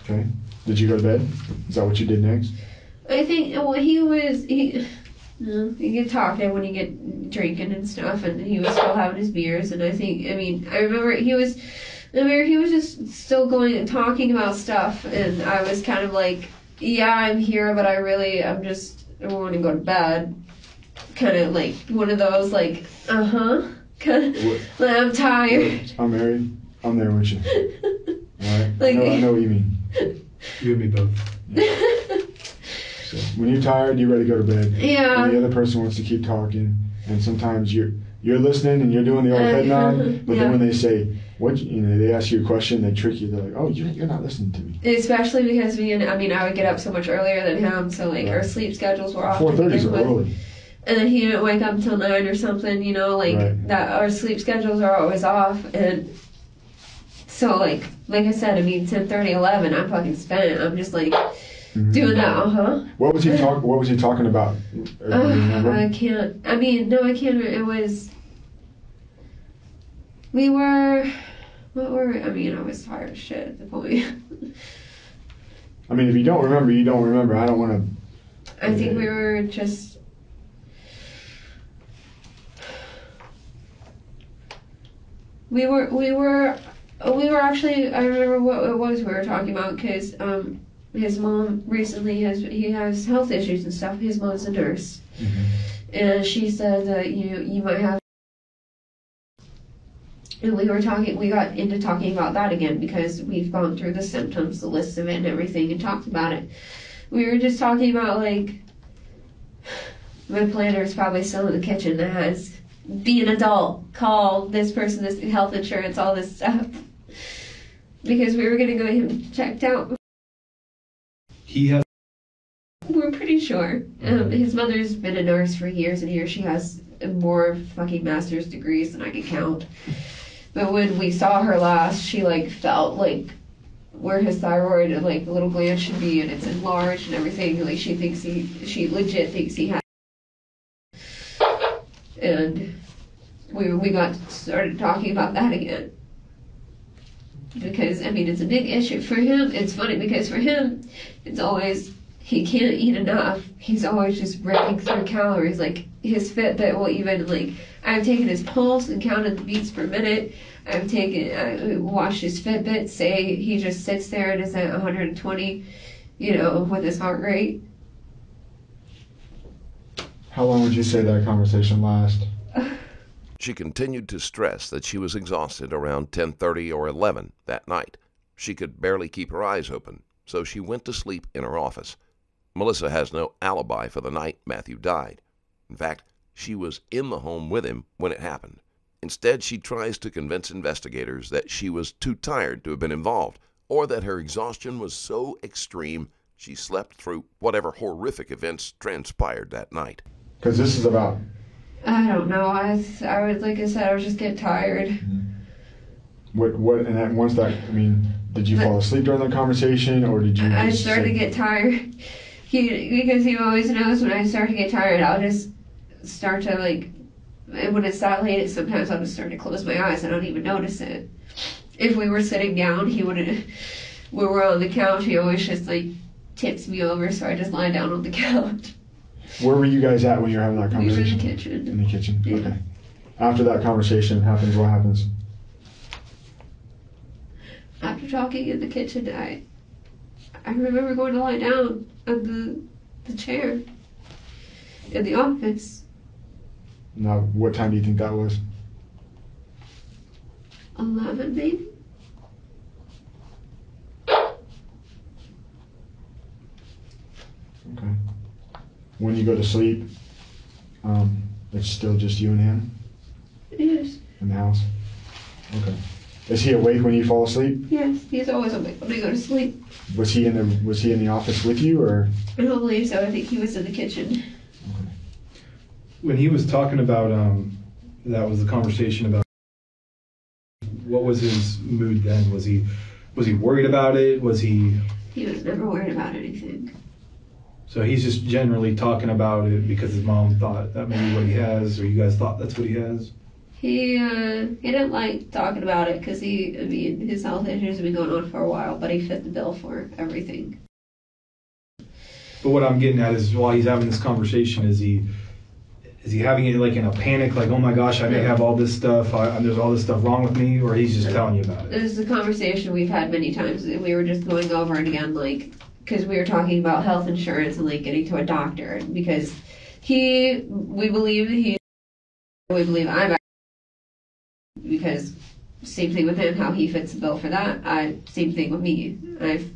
Okay. Did you go to bed? Is that what you did next? I think, well, he was, he... You get talking when you get drinking and stuff, and he was still having his beers, and I think, I mean, I remember he was, I remember he was just still going and talking about stuff, and I was kind of like, yeah, I'm here, but I really, I'm just, I want to go to bed, kind of like, one of those, like, uh-huh, kind of, like, I'm tired. I'm married, I'm there with you, all right? Like, I, know, I know what you mean. You and me both. Yeah. So when you're tired, you're ready to go to bed. Yeah. And the other person wants to keep talking, and sometimes you're you're listening and you're doing the old head nod, but yeah. then when they say what you know, they ask you a question, they trick you. They're like, oh, you're you're not listening to me. Especially because we and I mean I would get up so much earlier than him, so like right. our sleep schedules were off. Four thirty's early. And then he didn't wake up until nine or something. You know, like right. that. Our sleep schedules are always off, and so like like I said, I mean ten thirty, eleven, I'm fucking spent. I'm just like. Mm-hmm. Doing that, uh huh. What was he talk? What was he talking about? Uh, I can't. I mean, no, I can't. It was. We were. What were? We, I mean, I was tired as shit at the point. I mean, if you don't remember, you don't remember. I don't want to. I think we were just. We were. We were. We were actually. I remember what it was we were talking about because. Um, His mom recently has he has health issues and stuff. His mom's a nurse, mm-hmm. and she said that you you might have. And we were talking. We got into talking about that again because we've gone through the symptoms, the list of it, and everything, and talked about it. we were just talking about, like, my planner is probably still in the kitchen that has, be an adult, call this person, this health insurance, all this stuff. Because we were going to go get him checked out. He has... We're pretty sure. Um, his mother's been a nurse for years and years. She has more fucking master's degrees than I could count. But when we saw her last, she, like, felt, like, where his thyroid and, like, the little gland should be, and it's enlarged and everything. Like, she thinks he... She legit thinks he has... And we we got started talking about that again. Because, I mean, it's a big issue for him. It's funny because for him, it's always, he can't eat enough. He's always just running through calories. Like, his Fitbit will even, like, I've taken his pulse and counted the beats per minute. I've taken, I watched his Fitbit say he just sits there and is at one hundred twenty, you know, with his heart rate. How long would you say that conversation last? She continued to stress that she was exhausted around ten thirty or eleven that night. She could barely keep her eyes open, so she went to sleep in her office. Melissa has no alibi for the night Matthew died. In fact, she was in the home with him when it happened. Instead, she tries to convince investigators that she was too tired to have been involved, or that her exhaustion was so extreme she slept through whatever horrific events transpired that night. Because this is about... I don't know. I, I would, like I said, I would just get tired. Mm-hmm. What? What? And that, once that, I mean, did you but, fall asleep during the conversation, or did you? I started say, to get tired. He, because he always knows when I start to get tired, I'll just start to, like, and when it's that late, sometimes I'll just start to close my eyes. I don't even notice it. If we were sitting down, he wouldn't. When we're on the couch, he always just, like, tips me over, so I just lie down on the couch. Where were you guys at when you were having that conversation? We were in the kitchen. In the kitchen, yeah. Okay. After that conversation happens, what happens? After talking in the kitchen, I I remember going to lie down on the, the chair in the office. Now, what time do you think that was? eleven, maybe? Okay. When you go to sleep, um, it's still just you and him? Yes. In the house? Okay. Is he awake when you fall asleep? Yes, he's always awake when I go to sleep. Was he in the Was he in the office with you, or? I don't believe so. I think he was in the kitchen. Okay. When he was talking about, um, that was the conversation about. What was his mood then? Was he Was he worried about it? Was he? He was never worried about anything. So he's just generally talking about it because his mom thought that maybe what he has, or you guys thought that's what he has? He uh, he didn't like talking about it because he, I mean, his health issues have been going on for a while, but he fit the bill for everything. But what I'm getting at is, while he's having this conversation, is he is he having it like in a panic, like, oh my gosh, I may have all this stuff, I, there's all this stuff wrong with me, or he's just telling you about it? This is a conversation we've had many times, and we were just going over it again, like... because we were talking about health insurance and, like, getting to a doctor, because he, we believe he, we believe I'm, because same thing with him, how he fits the bill for that, I, same thing with me, I've,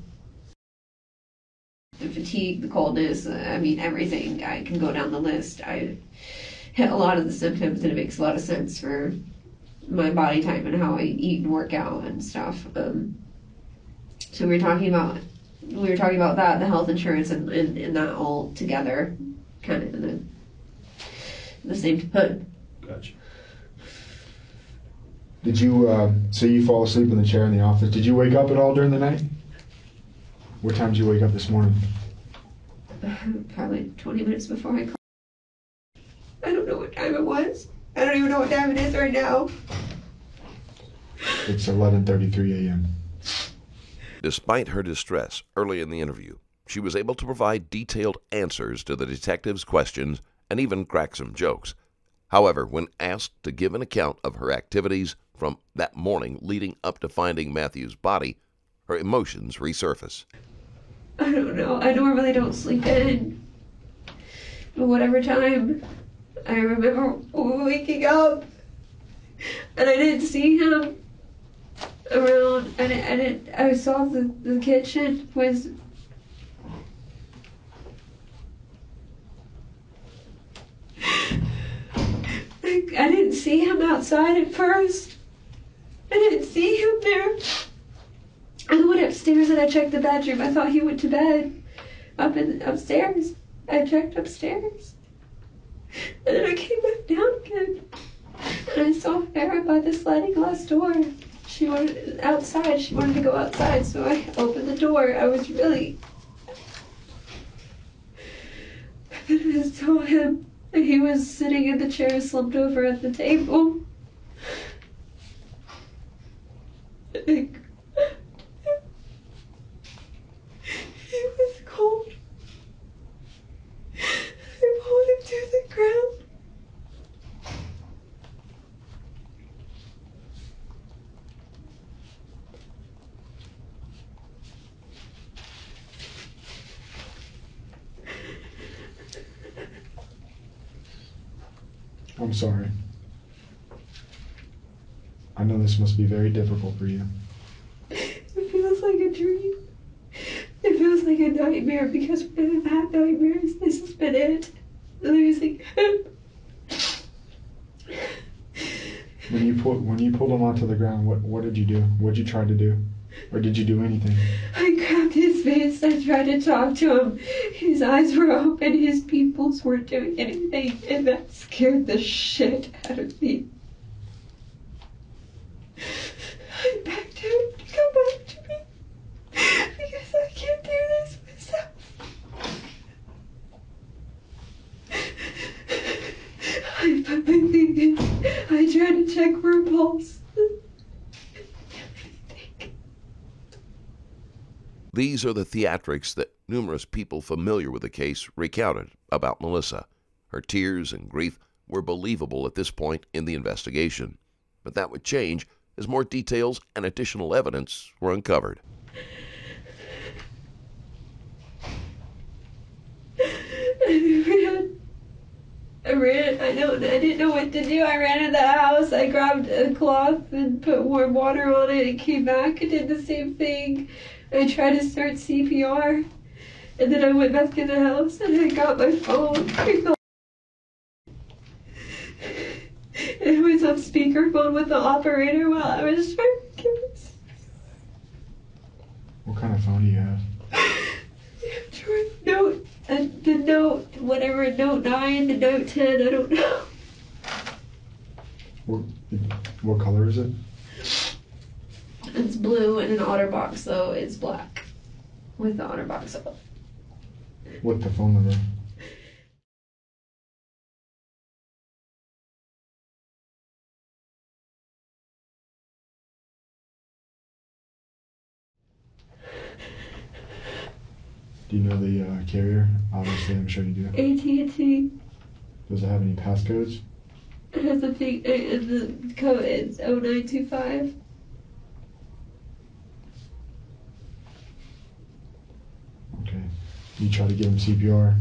the fatigue, the coldness, I mean, everything, I can go down the list, I hit a lot of the symptoms, and it makes a lot of sense for my body type and how I eat and work out and stuff, um, so we were talking about, we were talking about that, the health insurance, and, and, and that all together, kind of in the, in the same time. Gotcha. Did you, uh, so you fall asleep in the chair in the office. Did you wake up at all during the night? What time did you wake up this morning? Uh, probably twenty minutes before I called. I don't know what time it was. I don't even know what time it is right now. It's eleven thirty-three a m Despite her distress early in the interview, she was able to provide detailed answers to the detective's questions and even crack some jokes. However, when asked to give an account of her activities from that morning leading up to finding Matthew's body, her emotions resurface. I don't know. I normally don't sleep in. But whatever time, I remember waking up and I didn't see him. Around, and I, I, didn't, I saw the, the kitchen was I didn't see him outside at first. I didn't see him there. I went upstairs and I checked the bedroom. I thought he went to bed up in upstairs. I checked upstairs. And then I came back down again. And I saw Farrah by this sliding glass door. She wanted outside. She wanted to go outside, so I opened the door. I was really... And then I just told him that he was sitting in the chair, slumped over at the table. He was cold. I pulled him to the ground. I'm sorry. I know this must be very difficult for you. It feels like a dream. It feels like a nightmare because we've had nightmares. This has been it. Losing him. When you pulled when you pulled him onto the ground, what what did you do? What did you try to do? Or did you do anything? I grabbed his face. I tried to talk to him. His eyes were open. His pupils weren't doing anything. And that scared the shit out of me. I begged him to come back to me. Because I can't do this myself. I put my fingers. I tried to check for a pulse. These are the theatrics that numerous people familiar with the case recounted about Melissa. Her tears and grief were believable at this point in the investigation, but that would change as more details and additional evidence were uncovered. I ran. I ran. I don't, I didn't know what to do. I ran in the house. I grabbed a cloth and put warm water on it and came back and did the same thing. I tried to start C P R, and then I went back in the house, and I got my phone. It was on speakerphone with the operator while I was trying to give it. What kind of phone do you have? Note, uh, the Note, whatever, Note nine, the Note ten, I don't know. What, what color is it? It's blue and an OtterBox, so it's black with the OtterBox on. What's the phone number? Do you know the uh, carrier? Obviously, I'm sure you do. A T and T. Does it have any passcodes? It has a big, uh, the code is oh nine two five. You try to give him C P R,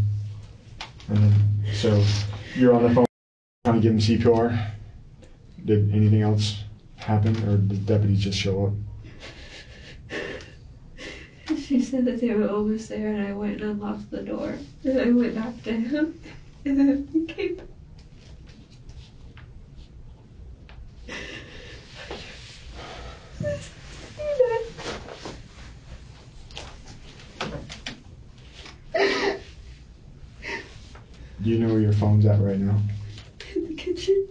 and then, so you're on the phone trying to give him C P R. Did anything else happen, or did the deputies just show up? She said that they were almost there, and I went and unlocked the door, and I went back to him, and then he came back. Do you know where your phone's at right now? In the kitchen,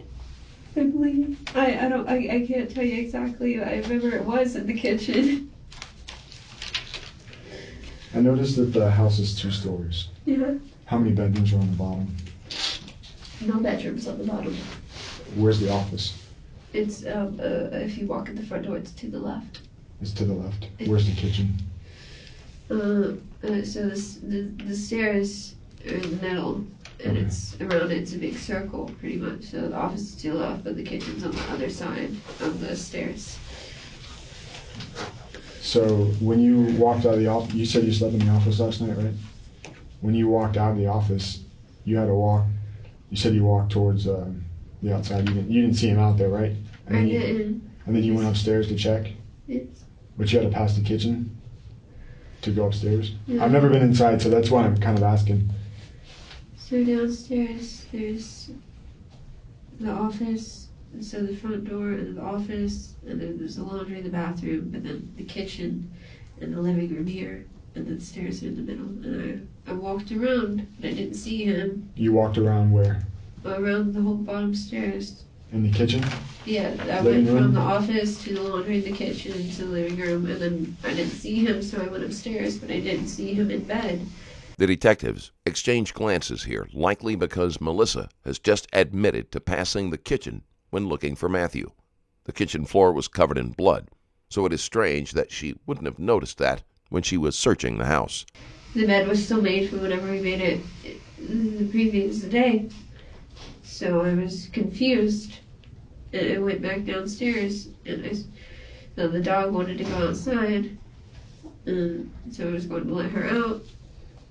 I believe. I, I don't, I, I can't tell you exactly. I remember it was in the kitchen. I noticed that the house is two stories. Yeah. How many bedrooms are on the bottom? No bedrooms on the bottom. Where's the office? It's, um, uh, if you walk in the front door, it's to the left. It's to the left. Where's the kitchen? Uh, uh so this, the, the stairs are in the middle. And okay. It's around, it's a big circle, pretty much. So the office is to the left, but the kitchen's on the other side of the stairs. So when you walked out of the office, you said you slept in the office last night, right? When you walked out of the office, you had to walk, you said you walked towards um, the outside. You didn't, you didn't see him out there, right? And I didn't. You, and then you went upstairs to check? Yes. But you had to pass the kitchen to go upstairs? No. I've never been inside, so that's why I'm kind of asking. So downstairs, there's the office, and so the front door and the office, and then there's the laundry and the bathroom, and then the kitchen and the living room here, and then the stairs are in the middle. And I, I walked around, but I didn't see him. You walked around where? Around the whole bottom stairs. In the kitchen? Yeah, I living went from room? the office to the laundry, the kitchen, to the living room, and then I didn't see him, so I went upstairs, but I didn't see him in bed. The detectives exchange glances here, likely because Melissa has just admitted to passing the kitchen when looking for Matthew. The kitchen floor was covered in blood, so it is strange that she wouldn't have noticed that when she was searching the house. The bed was still made from whenever we made it the previous day, so I was confused, and I went back downstairs, and I, so the dog wanted to go outside, and so I was going to let her out,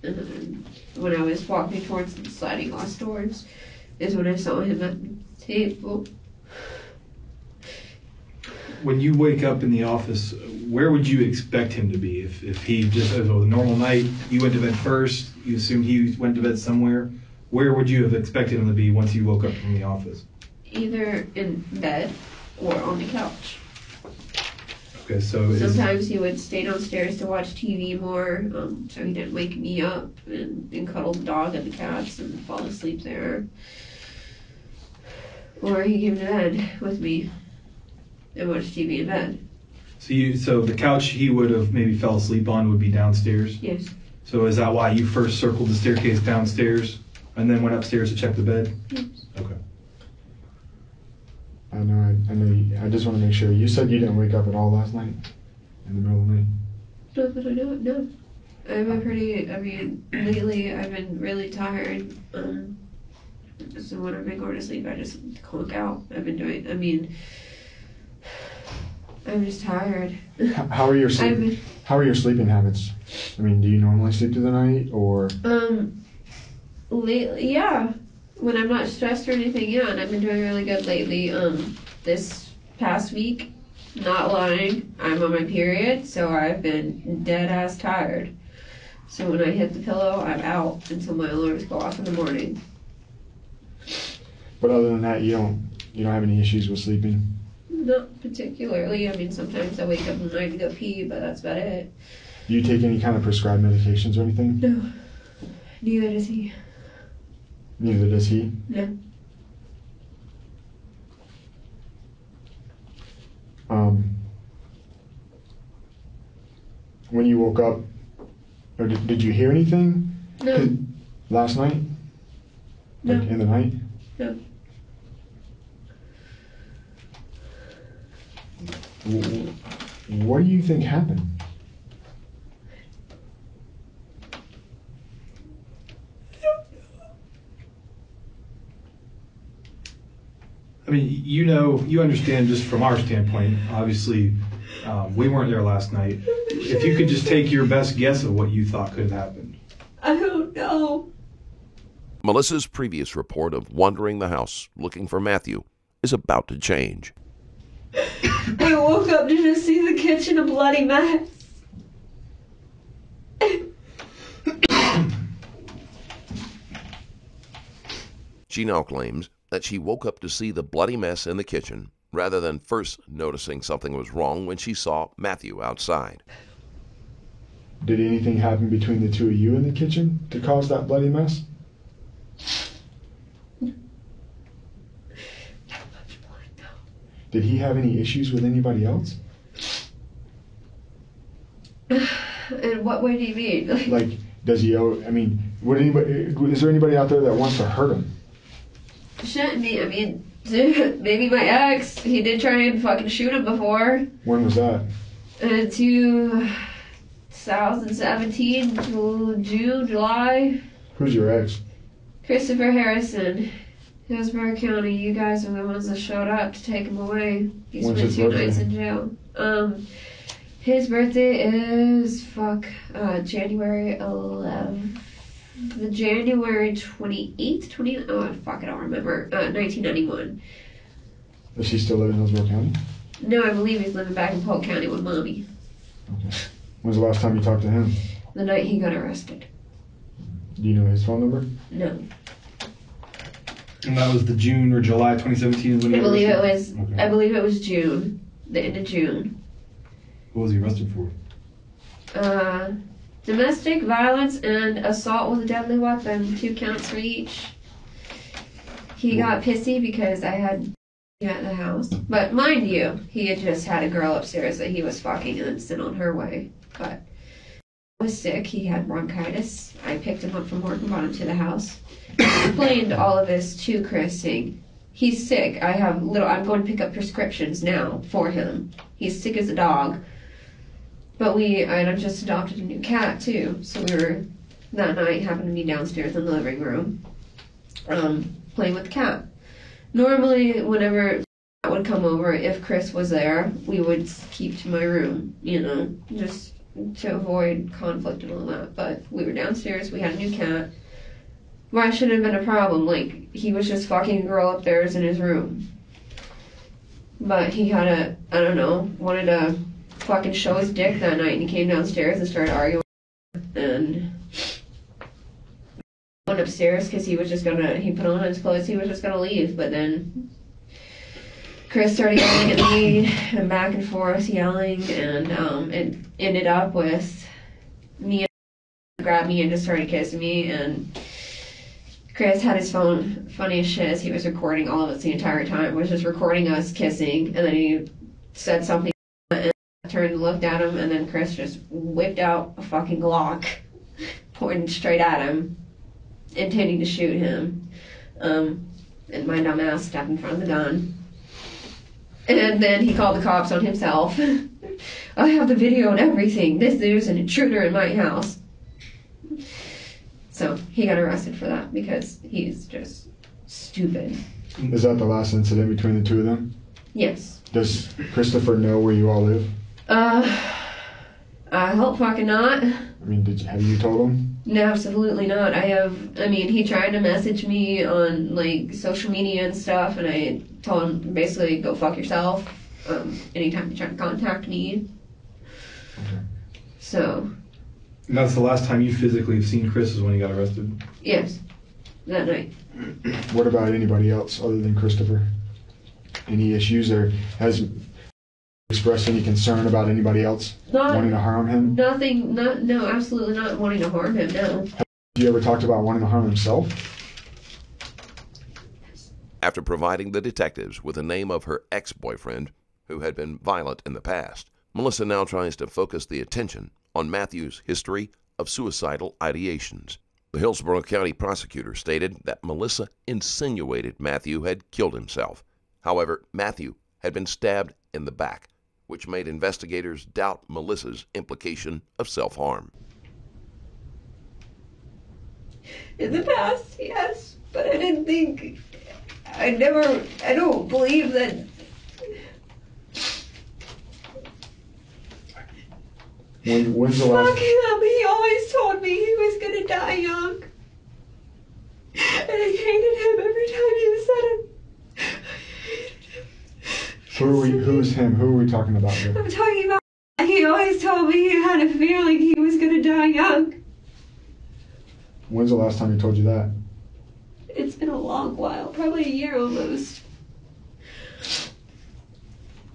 and then when I was walking towards the sliding glass doors is when I saw him at the table. When you wake up in the office, where would you expect him to be? If, if he just, if it was a normal night, you went to bed first, you assumed he went to bed somewhere, where would you have expected him to be once you woke up from the office? Either in bed or on the couch. Okay, so sometimes he would stay downstairs to watch T V more, um, so he didn't wake me up, and, and cuddle the dog and the cats and fall asleep there. Or he came to bed with me and watched T V in bed. So you, so the couch he would have maybe fell asleep on would be downstairs? Yes. So is that why you first circled the staircase downstairs and then went upstairs to check the bed? Yes. Okay. I know, I, I know, you, I just want to make sure. You said you didn't wake up at all last night? In the middle of the night? No, but I don't, no. I've been pretty, I mean, lately I've been really tired. Um, so when I've been going to sleep, I just clunk out. I've been doing, I mean, I'm just tired. How are your sleep, been, how are your sleeping habits? I mean, do you normally sleep through the night, or? Um, lately, yeah. When I'm not stressed or anything, yeah, and I've been doing really good lately. Um, this past week, not lying, I'm on my period, so I've been dead-ass tired. So when I hit the pillow, I'm out until my alarms go off in the morning. But other than that, you don't you don't have any issues with sleeping? Not particularly. I mean, sometimes I wake up in the night to go pee, but that's about it. Do you take any kind of prescribed medications or anything? No. Neither does he. Neither does he? No. Um, when you woke up, or did, did you hear anything? No. Last night? No. Like in the night? No. What do you think happened? I mean, you know, you understand just from our standpoint, obviously, um, we weren't there last night. If you could just take your best guess of what you thought could have happened. I don't know. Melissa's previous report of wandering the house looking for Matthew is about to change. I woke up to just see the kitchen a bloody mess. She now claims that she woke up to see the bloody mess in the kitchen rather than first noticing something was wrong when she saw Matthew outside. Did anything happen between the two of you in the kitchen to cause that bloody mess? Not much blood, though. Did he have any issues with anybody else? In what way do you mean? Like, like does he owe, I mean, would anybody, is there anybody out there that wants to hurt him? Shouldn't be. I mean, dude, maybe my ex. He did try and fucking shoot him before. When was that? Uh, two thousand seventeen, June, July. Who's your ex? Christopher Harrison, Hillsborough County. You guys are the ones that showed up to take him away. He spent two nights in jail. Um, his birthday is fuck uh, January eleventh. The January twenty-eighth, twenty oh fuck, I don't remember, uh, nineteen ninety-one. Does he still live in Hillsborough County? No, I believe he's living back in Polk County with Mommy. Okay. When's the last time you talked to him? The night he got arrested. Do you know his phone number? No. And that was the June or July twenty seventeen? When I believe it was. Okay. I believe it was June, the end of June. What was he arrested for? Uh, domestic violence and assault with a deadly weapon, two counts for each. He got pissy because I had at the house, but mind you, he had just had a girl upstairs that he was fucking and then sent on her way. But I was sick. He had bronchitis. I picked him up from work and brought him to the house. I explained all of this to Chris, saying, "He's sick. I have little. I'm going to pick up prescriptions now for him. He's sick as a dog." But we, I had just adopted a new cat too, so we were that night happened to be downstairs in the living room, um, playing with the cat. Normally, whenever I would come over, if Chris was there, we would keep to my room, you know, just to avoid conflict and all that. But we were downstairs, we had a new cat. Why should it have been a problem? Like, he was just fucking a girl upstairs in his room. But he had a, I don't know, wanted to fucking show his dick that night, and he came downstairs and started arguing. And went upstairs because he was just gonna, he put on his clothes, he was just gonna leave. But then Chris started yelling at me and back and forth yelling, and um, it ended up with me and grabbed me and just started kissing me. And Chris had his phone, funny as shit, as he was recording all of us the entire time, was just recording us kissing. And then he said something and I turned and looked at him, and then Chris just whipped out a fucking Glock, pointing straight at him, intending to shoot him, um, and my dumb ass stepped in front of the gun. And then he called the cops on himself. I have the video and everything. This there's an intruder in my house. So he got arrested for that because he's just stupid. Is that the last incident between the two of them? Yes. Does Christopher know where you all live? Uh, I hope fucking not. I mean, did you, have you told him? No, absolutely not. I have, I mean, he tried to message me on, like, social media and stuff, and I told him, basically, go fuck yourself, um, anytime you try to contact me. Okay. So. And that's the last time you physically have seen Chris is when he got arrested? Yes, that night. What about anybody else other than Christopher? Any issues, or has expressed any concern about anybody else not, wanting to harm him? Nothing, not, no, absolutely not wanting to harm him, no. Have you ever talked about wanting to harm himself? After providing the detectives with the name of her ex-boyfriend, who had been violent in the past, Melissa now tries to focus the attention on Matthew's history of suicidal ideations. The Hillsborough County prosecutor stated that Melissa insinuated Matthew had killed himself. However, Matthew had been stabbed in the back, which made investigators doubt Melissa's implication of self-harm. In the past, yes, but I didn't think, I never, I don't believe that. When, when's the last? Fuck him, he always told me he was gonna die young. And I hated him every time he said it. Who are we, who's him? Who are we talking about here? I'm talking about, he always told me he had a feeling he was going to die young. When's the last time he told you that? It's been a long while, probably a year almost.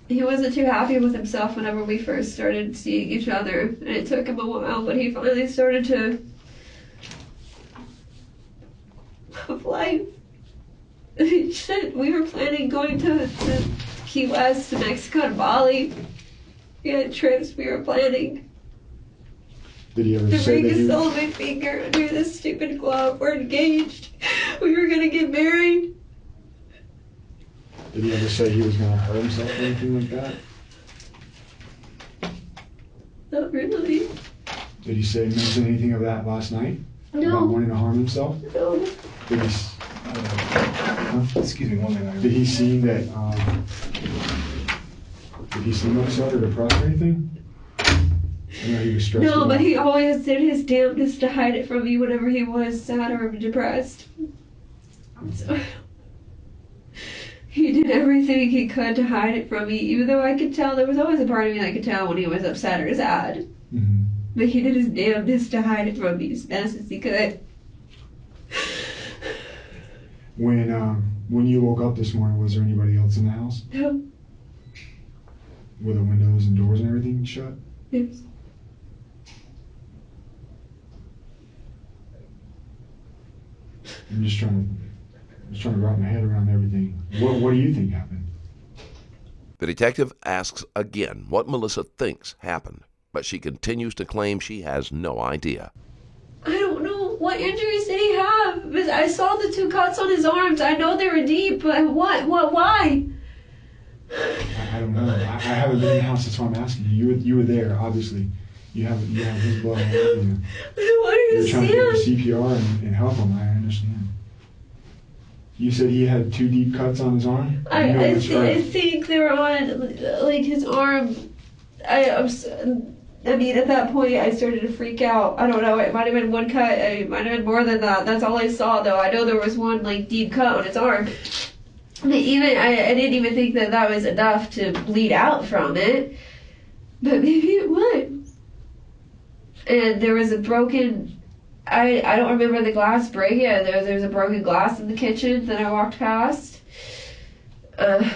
He wasn't too happy with himself whenever we first started seeing each other, and it took him a while, but he finally started to love life. Shit, we were planning going to... to Key West, to Mexico, to Bali. We had trips we were planning. Did he ever the say that he... The ring is still on my finger under this stupid glove. We're engaged. We were going to get married. Did he ever say he was going to hurt himself or anything like that? Not really. Did he say mention anything of that last night? No. About wanting to harm himself? No. Did he... Uh, excuse me one minute. Did he see that... Um, Did he seem upset or depressed or anything? I know he was stressed. No, but he always did his damnedest to hide it from me whenever he was sad or depressed. So, he did everything he could to hide it from me, even though I could tell there was always a part of me that could tell when he was upset or sad. Mm-hmm. But he did his damnedest to hide it from me as best as he could. When um, when you woke up this morning, was there anybody else in the house? No. Were the windows and doors and everything shut? Yes. I'm just trying to, I'm just trying to wrap my head around everything. What What do you think happened? The detective asks again what Melissa thinks happened, but she continues to claim she has no idea. I don't know. What injuries did he have? I saw the two cuts on his arms. I know they were deep, but what? What? Why? I, I don't know. I, I haven't been in the house. That's why I'm asking you. You were, you were there, obviously. You have you have his blood. You. Why do you You're trying to get C P R and, and help him. I understand. You said he had two deep cuts on his arm? I, you know I, th right. I think they were on, like, his arm. I, I'm, I mean, at that point, I started to freak out. I don't know. It might have been one cut. It might have been more than that. That's all I saw, though. I know there was one, like, deep cut on his arm. But even, I, I didn't even think that that was enough to bleed out from it. But maybe it would. And there was a broken... I, I don't remember the glass breaking. Yeah, there, there was a broken glass in the kitchen that I walked past. Uh,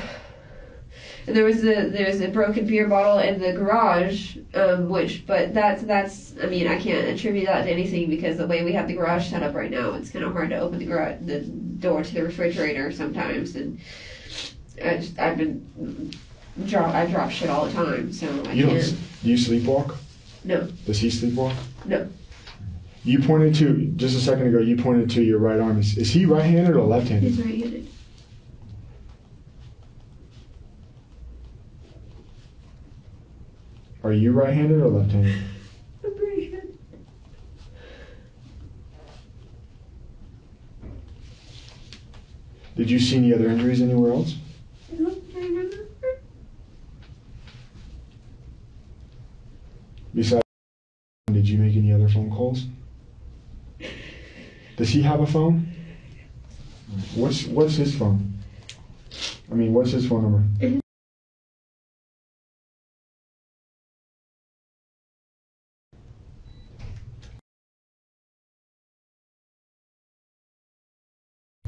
and there was a there was a broken beer bottle in the garage, um, which but that's that's I mean I can't attribute that to anything because the way we have the garage set up right now, it's kind of hard to open the garage the door to the refrigerator sometimes, and I just, I've been drop I drop shit all the time, so I you can't. Do you sleepwalk? No. Does he sleepwalk? No. You pointed to, just a second ago, you pointed to your right arm. Is, is he right-handed or left-handed? He's right-handed. Are you right-handed or left-handed? I'm right-handed. Did you see any other injuries anywhere else? No, I remember. Besides, did you make any other phone calls? Does he have a phone? What's what's his phone? I mean, what's his phone number?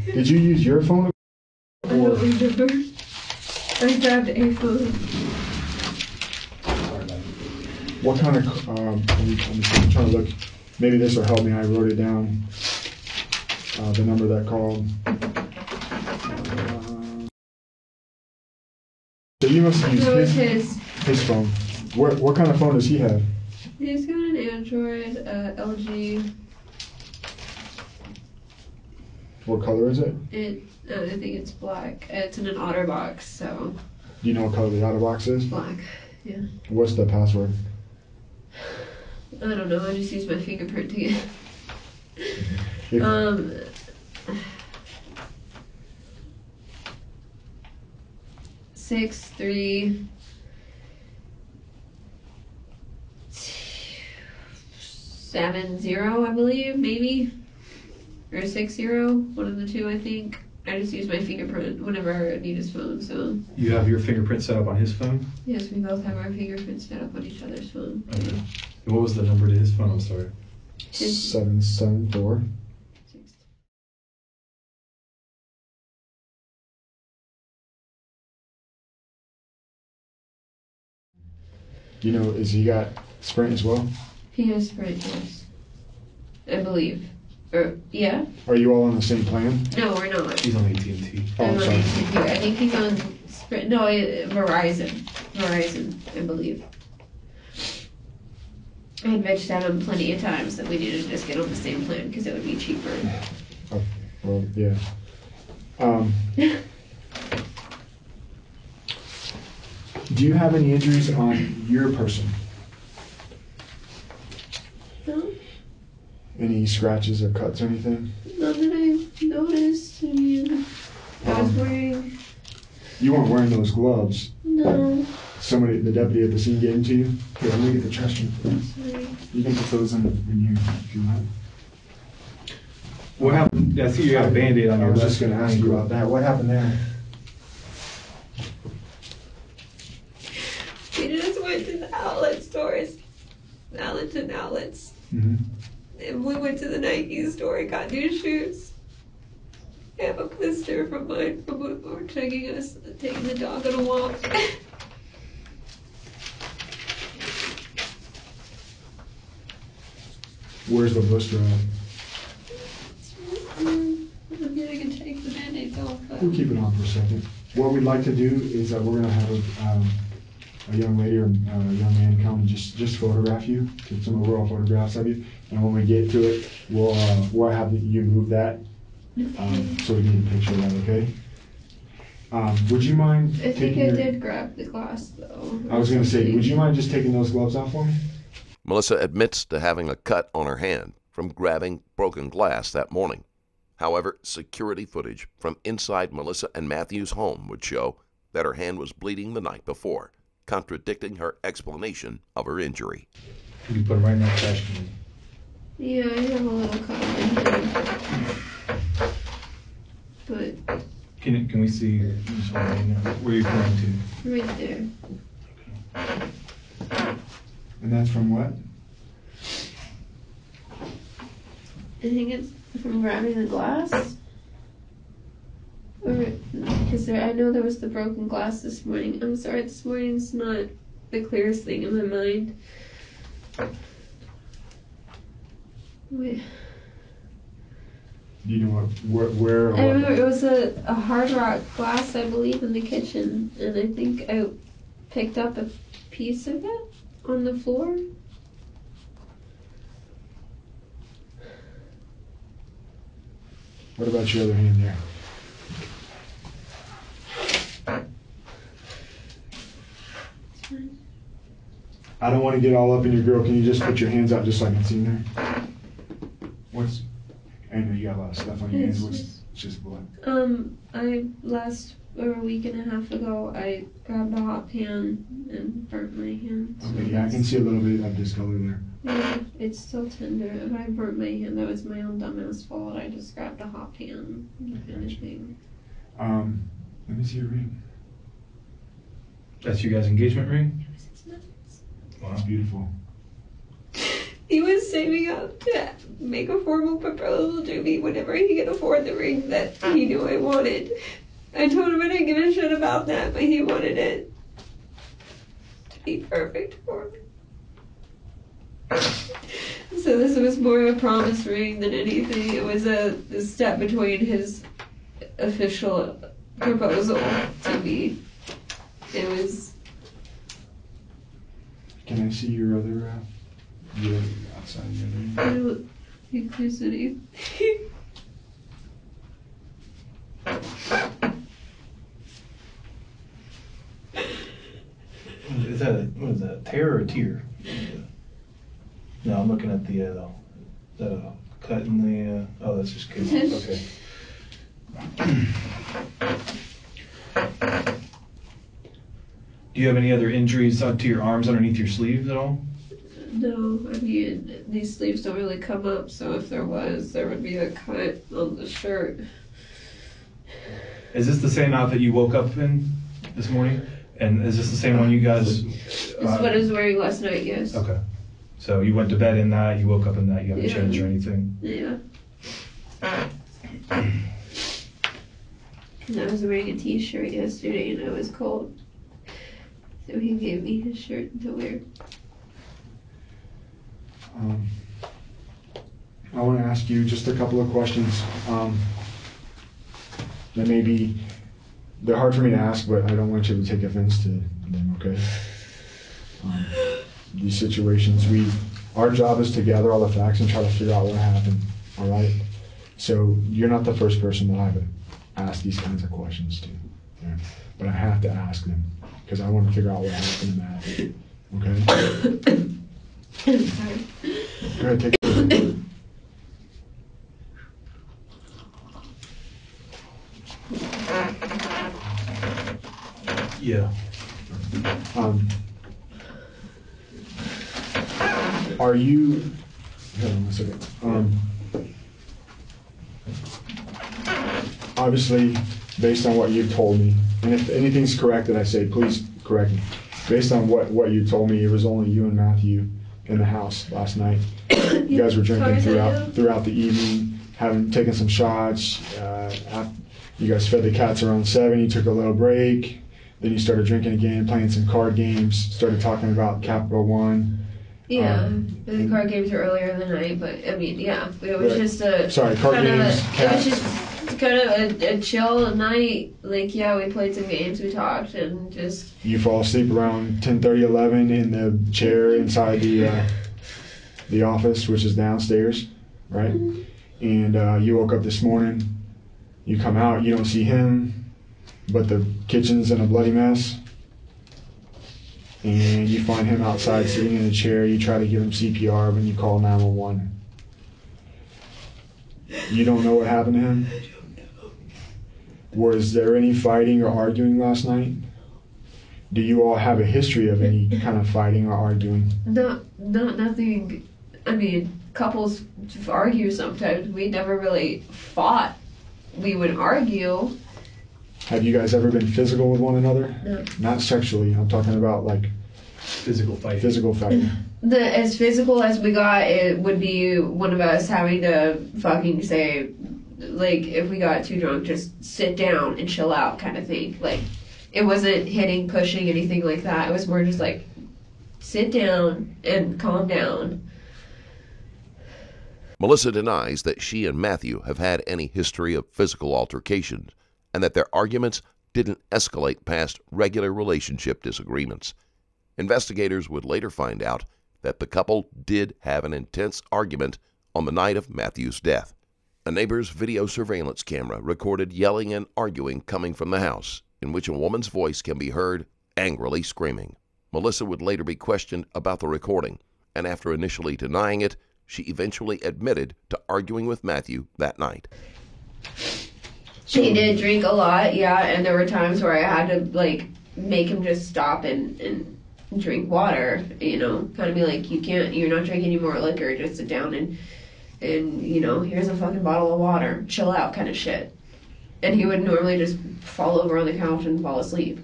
Did you use your phone? Or? I don't remember. I grabbed a phone. What kind of? Um, I'm, I'm trying to look. Maybe this will help me. I wrote it down. Uh, the number that called. Uh, so you must have used so his, his his phone. What what kind of phone does he have? He's got an Android, uh, L G. What color is it? It uh, I think it's black. It's in an OtterBox, so. Do you know what color the OtterBox is? Black. Yeah. What's the password? I don't know. I just used my fingerprint to get. If, um, six, three, two, seven, zero, I believe, maybe, or six, zero, one of the two, I think. I just use my fingerprint whenever I need his phone, so. You have your fingerprint set up on his phone? Yes, we both have our fingerprints set up on each other's phone. Okay. What was the number to his phone? I'm sorry. Seven, seven, four. You know, is he got Sprint as well? He has Sprint, yes. I believe. Or, yeah? Are you all on the same plan? No, we're not. He's on A T and T. Oh, I'm sorry. A T and T. I think he's on Sprint. No, Verizon. Verizon, I believe. I had mentioned at him plenty of times that we needed to just get on the same plan because it would be cheaper. Oh, well, yeah. Um, do you have any injuries on your person? No. Any scratches or cuts or anything? None that I've noticed. I mean, I um, was wearing... You weren't wearing those gloves. No. Somebody, the deputy at the scene gave them to you? Here, let me get the trash can. You can put those in, in here if you want. What happened? I see you got a Band-Aid on your left. I was just going to ask you about that. What happened there? We just went to the outlet stores. Outlets and outlets. Mm-hmm. And we went to the Nike store and got new shoes. I have a blister from mine from we're taking us taking the dog on a walk. Where's the blister at? I'm getting to take the band-aids off. We'll keep it on for a second. What we'd like to do is that we're going to have um, a young lady or a young man come and just, just photograph you, get some overall photographs of you, and when we get to it, we'll, uh, we'll have you move that um, so we can get a picture of that, okay? Um, would you mind I taking think I your, did grab the glass, though. I was going to say, would you mind just taking those gloves off for me? Melissa admits to having a cut on her hand from grabbing broken glass that morning. However, security footage from inside Melissa and Matthew's home would show that her hand was bleeding the night before, contradicting her explanation of her injury. You can put it right in that trash can. Yeah, I have a little cut on my hand. But can it, can we see your hand now? Where are you pointing to? Right there. Okay. And that's from what? I think it's from grabbing the glass. Or, because there, I know there was the broken glass this morning. I'm sorry, this morning's not the clearest thing in my mind. Wait. Do you know what, where, where? I remember it was a, a Hard Rock glass, I believe, in the kitchen. And I think I picked up a piece of it on the floor. What about your other hand there? I don't want to get all up in your girl. Can you just put your hands out just so I can see there? What's? I know you got a lot of stuff on your it's hands. What's just, just blood? Um, I last over a week and a half ago, I grabbed a hot pan and burnt my hand. Okay, yeah, I can see a little bit of discolor there. Yeah, it's still tender. If I burnt my hand, that was my own dumbass fault. I just grabbed a hot pan and kind of thing. Um, let me see your ring. That's your guys' engagement ring? Yes, it's nice. Wow, it's beautiful. He was saving up to make a formal proposal to me whenever he could afford the ring that he knew I wanted. I told him I didn't give a shit about that, but he wanted it to be perfect for me. So this was more of a promise ring than anything. It was a, a step between his official proposal to me. It was... Can I see your other... Uh, your outside of your ring? I don't think there's anything. Is that a, what is that, a tear or a tear? No, I'm looking at the, uh, the cut in the, uh, oh, that's just good. Okay. Do you have any other injuries up to your arms underneath your sleeves at all? No, I mean, these sleeves don't really come up, so if there was, there would be a cut on the shirt. Is this the same outfit you woke up in this morning? And is this the same one you guys... This uh, is what I was wearing last night, yes. Okay. So you went to bed in that, you woke up in that, you haven't yeah. changed or anything? Yeah. And I was wearing a t-shirt yesterday and I was cold. So he gave me his shirt to wear. Um, I want to ask you just a couple of questions. Um, that may be... They're hard for me to ask, but I don't want you to take offense to them, okay? Um, these situations, we, our job is to gather all the facts and try to figure out what happened, all right? So you're not the first person that I've asked these kinds of questions to, yeah? But I have to ask them because I want to figure out what happened to Matt, okay? I'm sorry. Go ahead, take it. Yeah. Um, are you... Hold on a second. Um, obviously, based on what you've told me, and if anything's correct that I say, please correct me. Based on what, what you told me, it was only you and Matthew in the house last night. You guys were drinking throughout throughout the evening, having taken some shots. Uh, after, you guys fed the cats around seven. You took a little break. Then you started drinking again, playing some card games. Started talking about Capital One. Yeah, um, the card games were earlier in the night, but I mean, yeah, it was right. just a sorry card kinda, games. It was just kind of a, a chill night. Like, yeah, we played some games, we talked, and just you fall asleep around ten thirty, eleven in the chair inside the uh, the office, which is downstairs, right? Mm-hmm. And uh, you woke up this morning. You come out, you don't see him, but the kitchen's in a bloody mess. And you find him outside sitting in a chair. You try to give him C P R when you call nine one one. You don't know what happened to him? I don't know. Was there any fighting or arguing last night? Do you all have a history of any kind of fighting or arguing? Not, not nothing. I mean, couples argue sometimes. We never really fought. We would argue. Have you guys ever been physical with one another? No. Not sexually. I'm talking about like physical fighting. Physical fighting. The, as physical as we got, it would be one of us having to fucking say, like, if we got too drunk, just sit down and chill out, kind of thing. Like, it wasn't hitting, pushing, anything like that. It was more just like, sit down and calm down. Melissa denies that she and Matthew have had any history of physical altercations, and that their arguments didn't escalate past regular relationship disagreements. Investigators would later find out that the couple did have an intense argument on the night of Matthew's death. A neighbor's video surveillance camera recorded yelling and arguing coming from the house, in which a woman's voice can be heard angrily screaming. Melissa would later be questioned about the recording, and after initially denying it, she eventually admitted to arguing with Matthew that night. He did drink a lot, yeah, and there were times where I had to, like, make him just stop and, and drink water, you know, kind of be like, you can't, you're not drinking any more liquor, just sit down and, and you know, here's a fucking bottle of water, chill out kind of shit. And he would normally just fall over on the couch and fall asleep.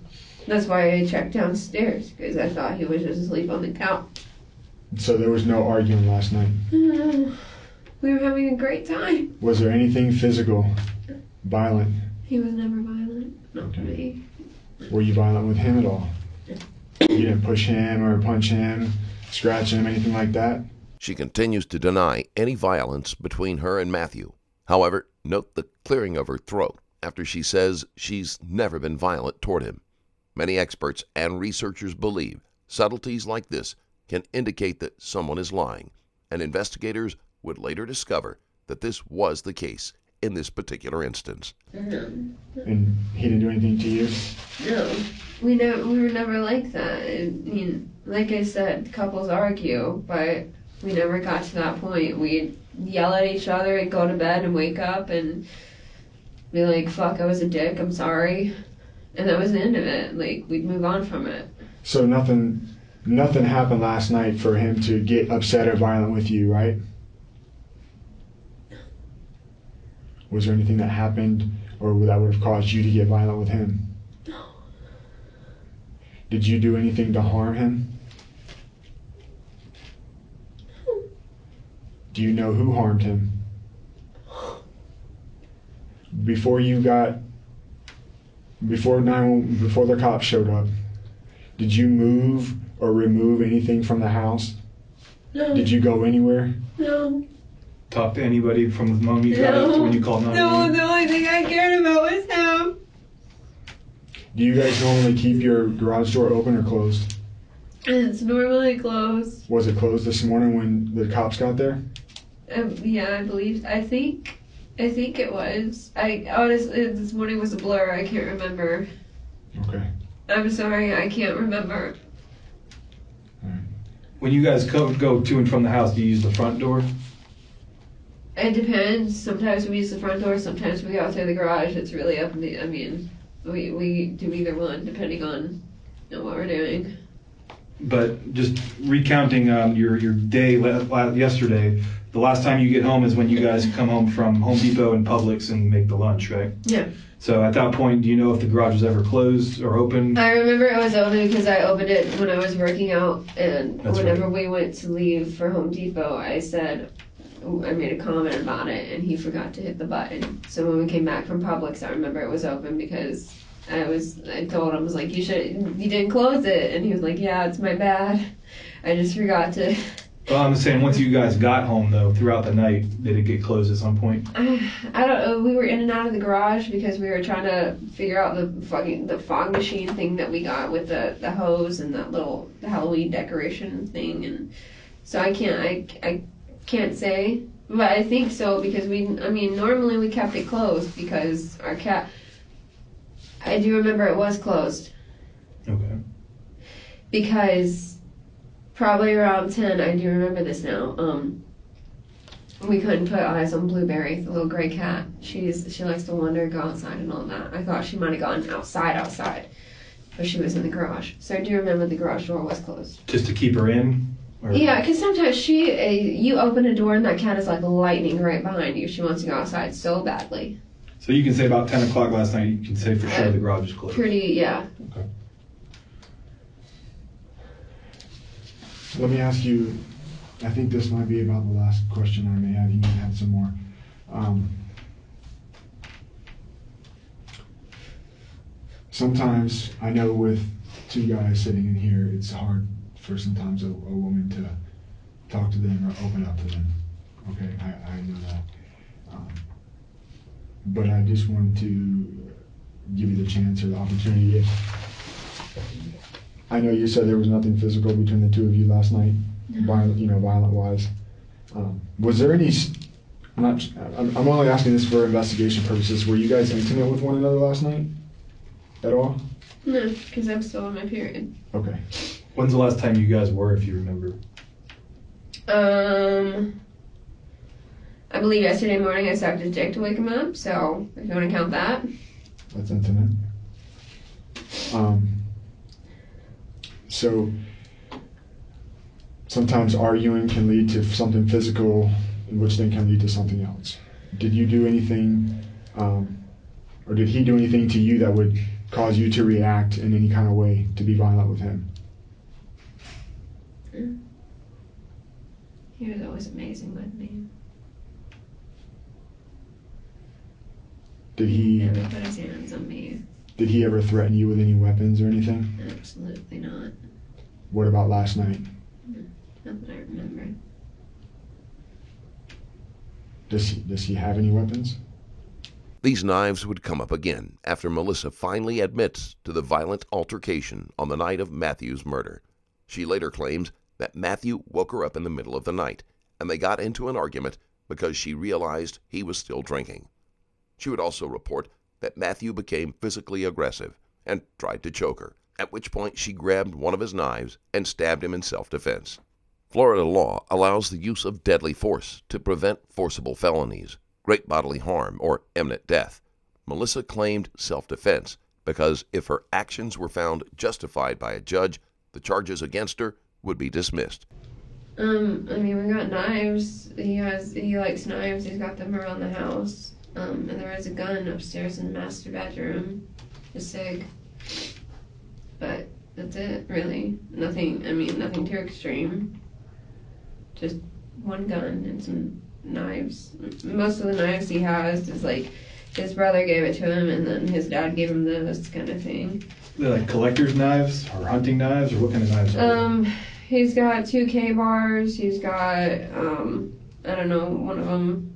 That's why I checked downstairs, because I thought he was just asleep on the couch. So there was no arguing last night? Uh, we were having a great time. Was there anything physical? Violent? He was never violent. Not okay. Me. Were you violent with him at all? You didn't push him or punch him, scratch him, anything like that? She continues to deny any violence between her and Matthew. However, note the clearing of her throat after she says she's never been violent toward him. Many experts and researchers believe subtleties like this can indicate that someone is lying, and investigators would later discover that this was the case in this particular instance. Mm-hmm. And he didn't do anything to you? No. We, never, we were never like that. I mean, like I said, couples argue, but we never got to that point. We'd yell at each other and go to bed and wake up and be like, fuck, I was a dick, I'm sorry. And that was the end of it. Like, we'd move on from it. So nothing, nothing happened last night for him to get upset or violent with you, right? Was there anything that happened or that would have caused you to get violent with him? No. Did you do anything to harm him? No. Do you know who harmed him? Before you got, before nine, before the cops showed up, did you move or remove anything from the house? No. Did you go anywhere? No. Talk to anybody from his mom you got no. up when you called nine one one? No, the only thing I cared about was him. Do you guys normally keep your garage door open or closed? It's normally closed. Was it closed this morning when the cops got there? Um, yeah, I believe. I think, I think it was. I honestly, this morning was a blur. I can't remember. Okay. I'm sorry, I can't remember. All right. When you guys go, go to and from the house, do you use the front door? It depends. Sometimes we use the front door, sometimes we go through the garage. It's really up in the, I mean, we, we do either one, depending on you know, what we're doing. But just recounting um, your, your day le yesterday, the last time you get home is when you guys come home from Home Depot and Publix and make the lunch, right? Yeah. So at that point, do you know if the garage was ever closed or open? I remember it was open because I opened it when I was working out, and That's whenever right. we went to leave for Home Depot, I said, I made a comment about it, and he forgot to hit the button. So when we came back from Publix, I remember it was open because I was, I told him, I was like, you should, you didn't close it. And he was like, yeah, it's my bad. I just forgot to. Well, I'm saying once you guys got home, though, throughout the night, did it get closed at some point? I don't know. We were in and out of the garage because we were trying to figure out the fucking the fog machine thing that we got with the, the hose and that little Halloween decoration thing. And so I can't, I, I can't say, but I think so because we, I mean, normally we kept it closed because our cat, I do remember it was closed. Okay. Because... probably around ten, I do remember this now, um, we couldn't put eyes on Blueberry, the little gray cat. She's She likes to wander and go outside and all that. I thought she might have gone outside, outside, but she was in the garage. So I do remember the garage door was closed. Just to keep her in? Or? Yeah, because sometimes she, uh, you open a door and that cat is like lightning right behind you. She wants to go outside so badly. So you can say about ten o'clock last night, you can say for sure uh, the garage is closed. Pretty, yeah. Okay. Let me ask you, I think this might be about the last question I may have. You may have some more. Um, sometimes, I know with two guys sitting in here, it's hard for sometimes a, a woman to talk to them or open up to them. Okay, I, I know that. Um, but I just wanted to give you the chance or the opportunity. I know you said there was nothing physical between the two of you last night, violent, you know, violent-wise. Um, was there any? I'm not. I'm only asking this for investigation purposes. Were you guys intimate with one another last night, at all? No, because I'm still on my period. Okay. When's the last time you guys were, if you remember? Um, I believe yesterday morning I stopped at Jake to wake him up. So if you want to count that, that's intimate. Um. So sometimes arguing can lead to something physical, which then can lead to something else. Did you do anything, um, or did he do anything to you that would cause you to react in any kind of way, to be violent with him? He was always amazing with me. Did he? He never put his hands on me. Did he ever threaten you with any weapons or anything? Absolutely not. What about last night? Not that I remember. Does he, does he have any weapons? These knives would come up again after Melissa finally admits to the violent altercation on the night of Matthew's murder. She later claims that Matthew woke her up in the middle of the night and they got into an argument because she realized he was still drinking. She would also report that Matthew became physically aggressive and tried to choke her, at which point she grabbed one of his knives and stabbed him in self-defense. Florida law allows the use of deadly force to prevent forcible felonies, great bodily harm, or imminent death. Melissa claimed self-defense because if her actions were found justified by a judge, the charges against her would be dismissed. Um, I mean, we got knives. He has, he likes knives. He's got them around the house. Um, and there was a gun upstairs in the master bedroom, a SIG. But that's it, really. Nothing, I mean, nothing too extreme. Just one gun and some knives. Most of the knives he has is like, his brother gave it to him and then his dad gave him those kind of thing. They're like collector's knives or hunting knives or what kind of knives are they? Um, he's got two K-Bars, he's got, um, I don't know, one of them.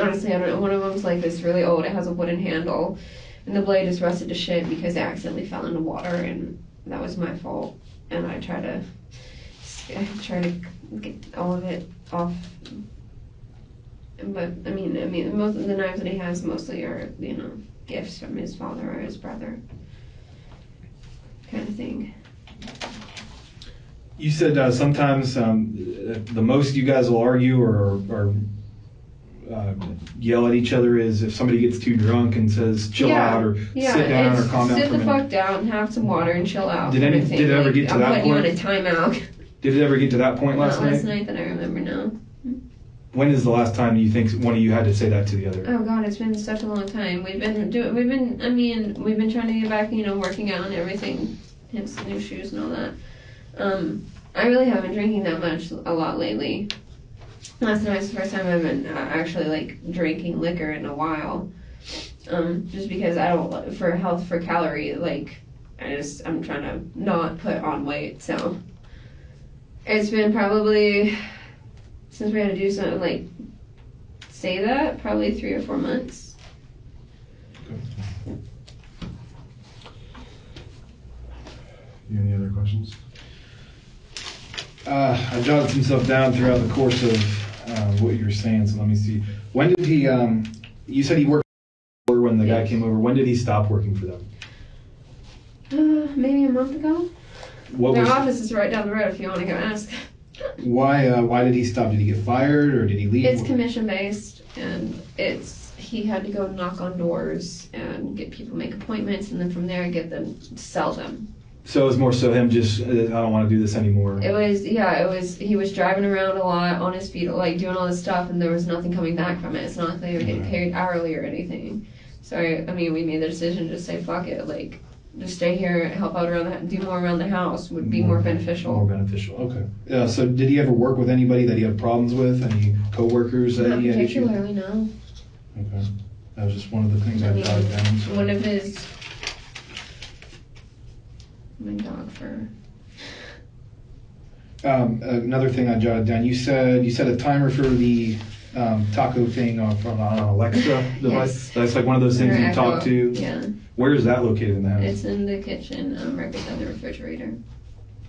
Honestly, I don't know. One of them's like this really old. It has a wooden handle, and the blade is rusted to shit because it accidentally fell into water, and that was my fault. And I try to I try to get all of it off. But I mean, I mean, most of the knives that he has mostly are, you know, gifts from his father or his brother, kind of thing. You said uh, sometimes um, the most you guys will argue or. or Uh, yell at each other is if somebody gets too drunk and says chill yeah, out or yeah, sit down or calm down sit for a minute. The fuck down, have some water and chill out. Did, any, did it ever like, get to I'm that point? I'm putting you on a timeout. Did it ever get to that point last Not night? Last night that I remember now. When is the last time you think one of you had to say that to the other? Oh God, it's been such a long time. We've been doing, we've been, I mean, we've been trying to get back, you know, working out and everything, hence the new shoes and all that. Um, I really haven't been drinking that much, a lot lately. Last night was the first time I've been uh, actually like drinking liquor in a while, um, just because I don't for health for calorie like I just I'm trying to not put on weight. So it's been probably since we had to do something like say that probably three or four months. Okay. You any other questions? Uh, I jotted some stuff down throughout the course of. Uh, what you were saying, so let me see. When did he, um, you said he worked when the yes. guy came over. When did he stop working for them? Uh, maybe a month ago. What Their was, office is right down the road if you want to go ask. Why uh, Why did he stop? Did he get fired or did he leave? It's commission-based, and it's he had to go knock on doors and get people make appointments, and then from there get them, sell them. So it was more so him just, I don't want to do this anymore. It was, yeah, it was, he was driving around a lot on his feet, like doing all this stuff, and there was nothing coming back from it. It's not like they were getting paid hourly or anything. So, I mean, we made the decision to say, fuck it, like, just stay here, help out around the, do more around the house would be more, more beneficial. More beneficial, okay. Yeah, so did he ever work with anybody that he had problems with? Any coworkers that not he had issues? Not particularly, no. Okay. That was just one of the things I jotted down. So. One of his... My dog for. Um, another thing I jotted down. You said you set a timer for the um, taco thing on, on, on Alexa device. Yes. That's like one of those things Under you Echo. Talk to. Yeah. Where is that located in the house? It's in the kitchen, um, right beside the refrigerator.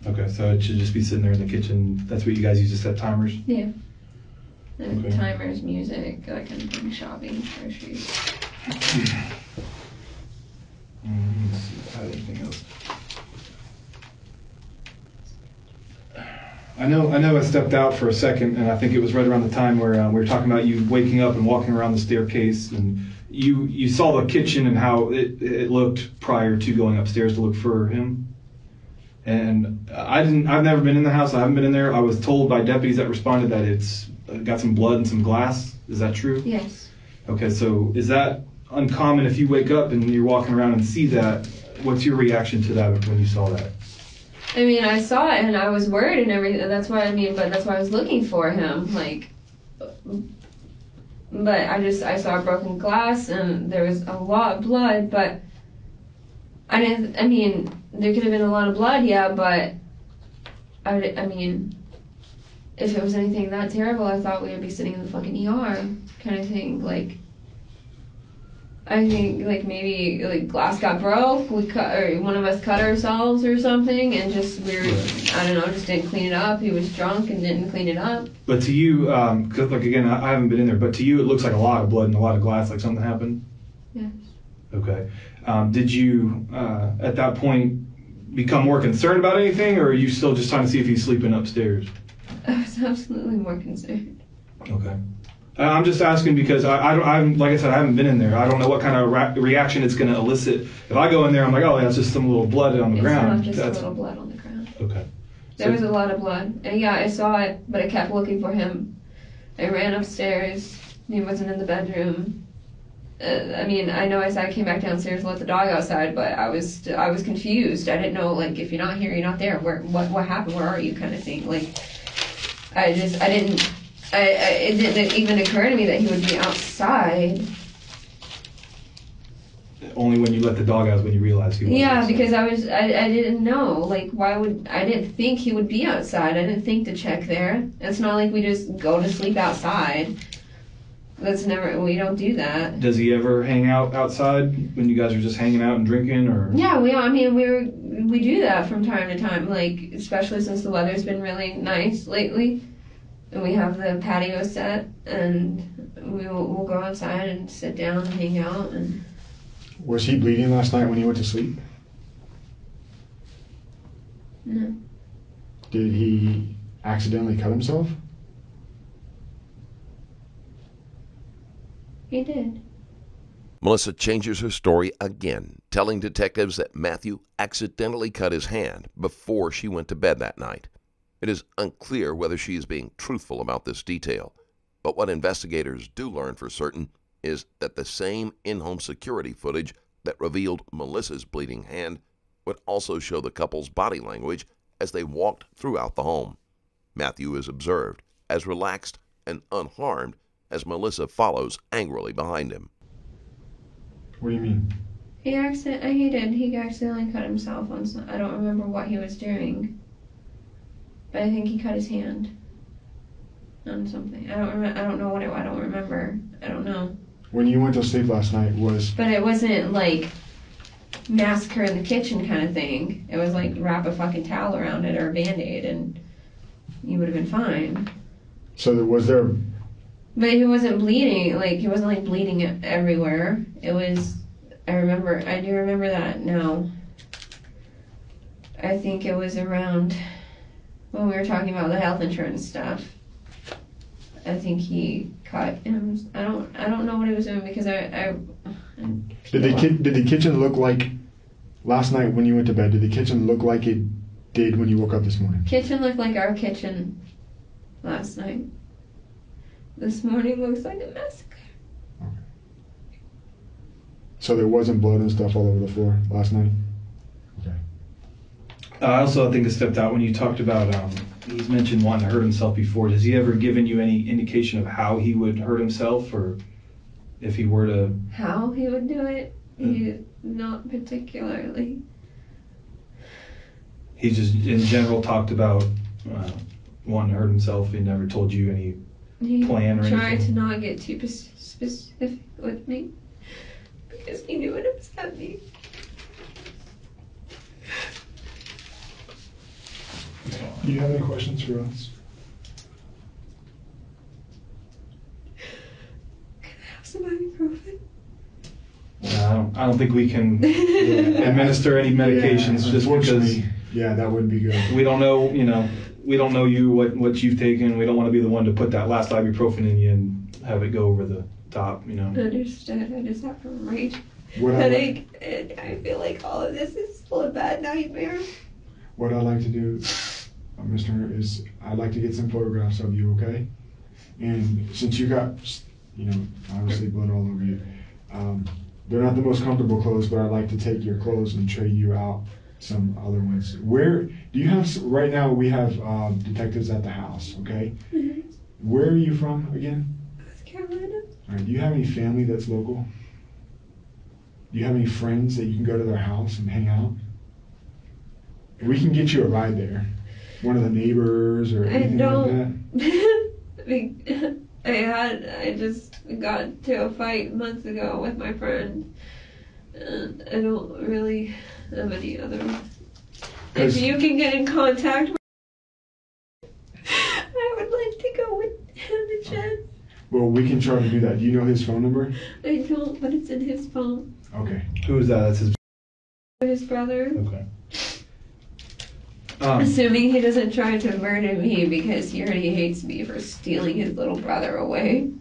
Okay, so it should just be sitting there in the kitchen. That's what you guys use to set timers. Yeah. And okay. Timers, music, that kind of thing, shopping, groceries. Mm, let's see if I have anything else. I know I know. I stepped out for a second, and I think it was right around the time where uh, we were talking about you waking up and walking around the staircase, and you you saw the kitchen and how it, it looked prior to going upstairs to look for him. And I didn't. I've never been in the house. I haven't been in there. I was told by deputies that responded that it's got some blood and some glass. Is that true? Yes. Okay, so is that uncommon if you wake up and you're walking around and see that? What's your reaction to that when you saw that? I mean, I saw it and I was worried and everything. That's why I mean, but that's why I was looking for him. Like, but I just I saw broken glass and there was a lot of blood. But I didn't. I mean, there could have been a lot of blood, yeah. But I, I mean, if it was anything that terrible, I thought we would be sitting in the fucking E R kind of thing. Like, I think like maybe like glass got broke, we cut or one of us cut ourselves or something, and just we were I don't know just didn't clean it up. He was drunk and didn't clean it up. But to you, um, cause like again, I, I haven't been in there, but to you it looks like a lot of blood and a lot of glass, like something happened. Yes. Okay. Um, did you uh, at that point become more concerned about anything, or are you still just trying to see if he's sleeping upstairs? I was absolutely more concerned. Okay. I'm just asking because I, I don't, I'm like I said, I haven't been in there. I don't know what kind of ra- reaction it's going to elicit. If I go in there, I'm like, oh, that's just some little blood on the it's ground. Not just that's... a little blood on the ground. Okay. There so... was a lot of blood, and yeah, I saw it, but I kept looking for him. I ran upstairs. He wasn't in the bedroom. Uh, I mean, I know I said I came back downstairs and let the dog outside, but I was I was confused. I didn't know like if you're not here, you're not there. Where what what happened? Where are you? Kind of thing. Like, I just I didn't. I, I, it didn't even occur to me that he would be outside. Only when you let the dog out when you realized he was yeah, outside. Because I was, I, I didn't know. Like, why would, I didn't think he would be outside. I didn't think to check there. It's not like we just go to sleep outside. That's never, we don't do that. Does he ever hang out outside when you guys are just hanging out and drinking or? Yeah, we, I mean, we were, we do that from time to time. Like, especially since the weather's been really nice lately. And we have the patio set, and we will, we'll go outside and sit down and hang out. And was he bleeding last night when he went to sleep? No. Did he accidentally cut himself? He did. Melissa changes her story again, telling detectives that Matthew accidentally cut his hand before she went to bed that night. It is unclear whether she is being truthful about this detail, but what investigators do learn for certain is that the same in-home security footage that revealed Melissa's bleeding hand would also show the couple's body language as they walked throughout the home. Matthew is observed as relaxed and unharmed as Melissa follows angrily behind him. What do you mean? He accident. He did. He accidentally cut himself on some, I don't remember what he was doing, but I think he cut his hand on something. I don't remember. I don't know what it. I don't remember. I don't know. When you went to sleep last night was. But it wasn't like massacre in the kitchen kind of thing. It was like wrap a fucking towel around it or a Band-Aid and you would have been fine. So there, was there? But he wasn't bleeding. Like he wasn't like bleeding everywhere. It was. I remember, I do remember that now. I think it was around when we were talking about the health insurance stuff. I think he cut him. I don't, I don't know what he was doing because I. I, I did the ki- Did the kitchen look like last night when you went to bed? Did the kitchen look like it did when you woke up this morning? Kitchen looked like our kitchen last night. This morning looks like a mess. So there wasn't blood and stuff all over the floor last night? Okay. Uh, I also think it stepped out when you talked about, um, he's mentioned wanting to hurt himself before. Has he ever given you any indication of how he would hurt himself or if he were to? How he would do it? Uh, he, not particularly. He just in general talked about uh, wanting to hurt himself. He never told you any he plan or anything? He tried to not get too specific with me. Because he knew it upset me. Do you have any questions for us? Can I have some ibuprofen? No, I don't. I don't think we can administer any medications yeah, just because. Yeah, that would be good. We don't know. You know, we don't know you what what you've taken. We don't want to be the one to put that last ibuprofen in you and have it go over the. Top, you know. Understood. I just have a rage headache, and I feel like all of this is still a bad nightmare. What I'd like to do, Miz Turner, is I'd like to get some photographs of you, okay? And since you got, you know, obviously blood all over you, um, they're not the most comfortable clothes, but I'd like to take your clothes and trade you out some other ones. Where do you have? Right now, we have uh, detectives at the house, okay? Mm-hmm. Where are you from again? North Carolina. Right. Do you have any family that's local? Do you have any friends that you can go to their house and hang out? We can get you a ride there. One of the neighbors or anything like that. I had I just got into a fight months ago with my friend, and I don't really have any other. If you can get in contact with I would like to go with him and Chad. Well, we can try to do that. Do you know his phone number? I don't, but it's in his phone. Okay. Who is that? That's his His brother. Okay. Um, Assuming he doesn't try to murder me because he already hates me for stealing his little brother away.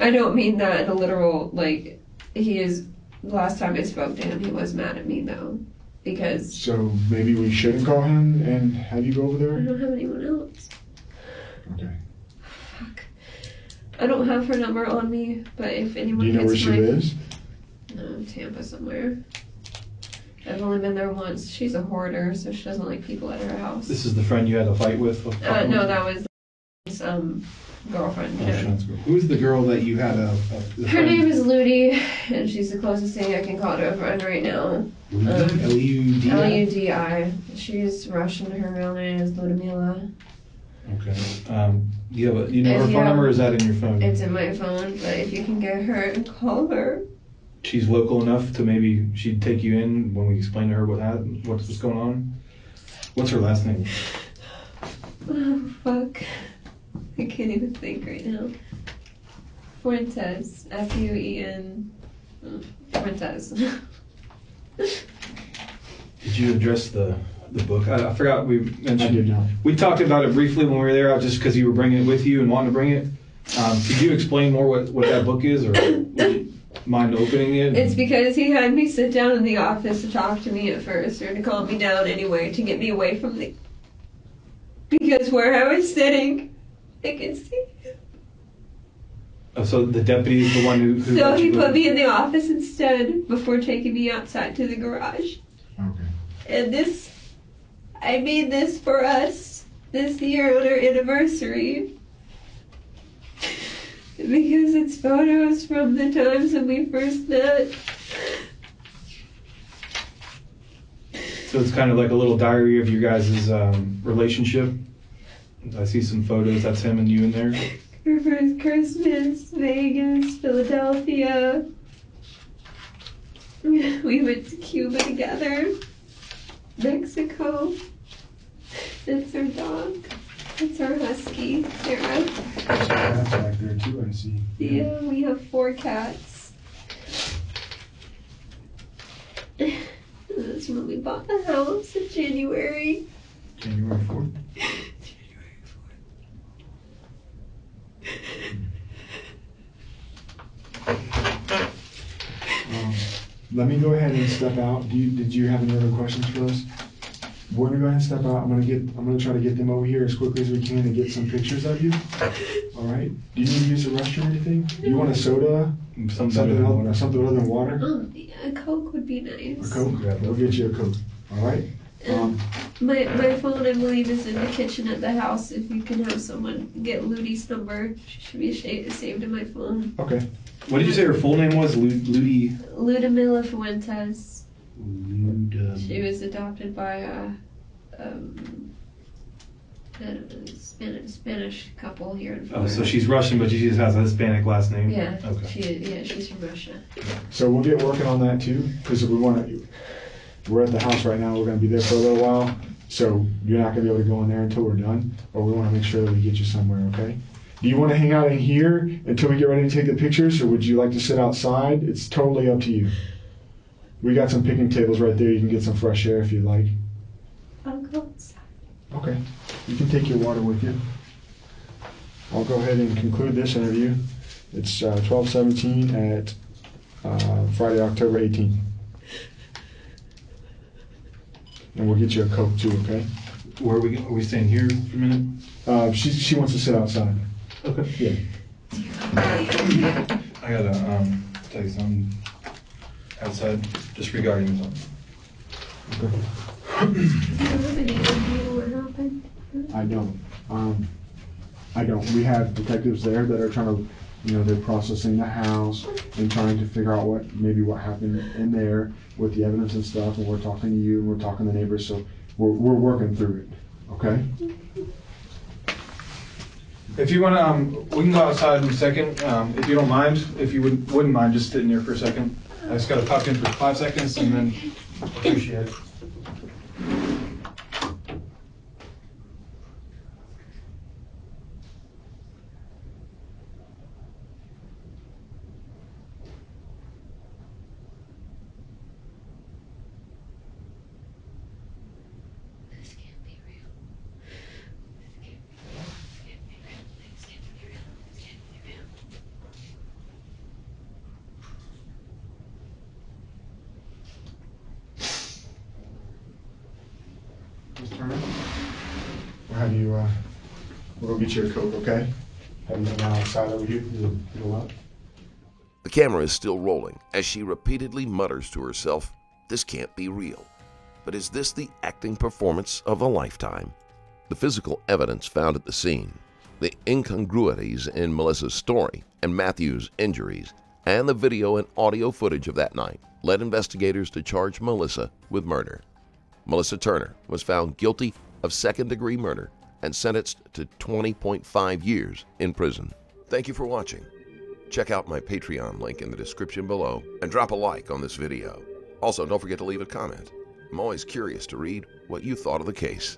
I don't mean that in a literal, like, he is, last time I spoke to him, he was mad at me, though, because... So maybe we shouldn't call him and have you go over there? I don't have anyone else. Okay. I don't have her number on me, but if anyone gets my... Do you know where she is? No, Tampa somewhere. I've only been there once. She's a hoarder, so she doesn't like people at her house. This is the friend you had a fight with? Uh, no, that was um girlfriend. Oh, yeah. Who's the girl that you had a... a her name is Ludi, and she's the closest thing I can call to a friend right now. Um, L U D I? L U D I. She's Russian. Her real name is Ludmila. Okay. Um, you have a, you know if her phone have, number, or is that in your phone? It's in my phone, but if you can get her and call her. She's local enough to maybe she'd take you in when we explain to her what happened, what's, what's going on. What's her last name? Oh, fuck. I can't even think right now. Fuentes. F U E N. Fuentes. Did you address the... the book? I, I forgot we mentioned. I do know. We talked about it briefly when we were there, just because you were bringing it with you and wanting to bring it. Um, could you explain more what, what that book is, or would you mind opening it? It's because he had me sit down in the office to talk to me at first, or to calm me down anyway, to get me away from the... Because where I was sitting, I could see him. Oh, so the deputy is the one who... who so he put me in the office instead, before taking me outside to the garage. Okay. And this... I made this for us this year on our anniversary. because it's photos from the times that we first met. So it's kind of like a little diary of your guys' um, relationship. I see some photos. That's him and you in there. Her first Christmas, Vegas, Philadelphia. We went to Cuba together. Mexico. That's our dog. That's our husky, Sarah. There's cats back there too, I see. Yeah, yeah, we have four cats. This is when we bought the house in January. January fourth? January fourth. um, let me go ahead and step out. Do you, did you have any other questions for us? We're gonna go ahead and step out. I'm gonna get. I'm gonna try to get them over here as quickly as we can and get some pictures of you. All right. Do you need to use the restroom or anything? Do you want a soda? Something, something other, else, something other than water. Oh, yeah, a Coke would be nice. A Coke. Yeah, we'll get you a Coke. All right. Um, my my phone, I believe, is in the kitchen at the house. If you can have someone get Ludie's number, she should be saved in my phone. Okay. What did you say her full name was? Ludie. Ludmila Fuentes. She was adopted by a, um, a Spanish, Spanish couple here in Florida. Oh, so she's Russian, but she just has a Hispanic last name? Yeah, okay. she, yeah she's from Russia. So we'll get working on that too, because we want to, we're at the house right now, we're going to be there for a little while, so you're not going to be able to go in there until we're done, but we want to make sure that we get you somewhere, okay? Do you want to hang out in here until we get ready to take the pictures, or would you like to sit outside? It's totally up to you. We got some picnic tables right there. You can get some fresh air if you'd like. I'll go outside. Okay. You can take your water with you. I'll go ahead and conclude this interview. It's uh, twelve seventeen at uh, Friday, October eighteenth. And we'll get you a Coke too, okay? Where are we? Are we staying here for a minute? Uh, she she wants to sit outside. Okay. Yeah. I gotta um tell you something. Outside, just regarding something. Okay. I don't. Um, I don't. We have detectives there that are trying to, you know, they're processing the house and trying to figure out what maybe what happened in there with the evidence and stuff. And we're talking to you, and we're talking to the neighbors, so we're we're working through it. Okay. If you want to, um, we can go outside in a second. Um, if you don't mind, if you would, wouldn't mind just sitting here for a second. I just got to pop in for five seconds and then appreciate it. This can't be real. This can't be real. This can't be real. This can't be real. This can't be real. Have you, uh, we'll get you a Coke, okay? Have you been outside over here? You'll, you'll up. The camera is still rolling as she repeatedly mutters to herself, "This can't be real." But is this the acting performance of a lifetime? The physical evidence found at the scene, the incongruities in Melissa's story and Matthew's injuries, and the video and audio footage of that night led investigators to charge Melissa with murder. Melissa Turner was found guilty of second-degree murder and sentenced to twenty point five years in prison. Thank you for watching. Check out my Patreon link in the description below and drop a like on this video. Also, don't forget to leave a comment. I'm always curious to read what you thought of the case.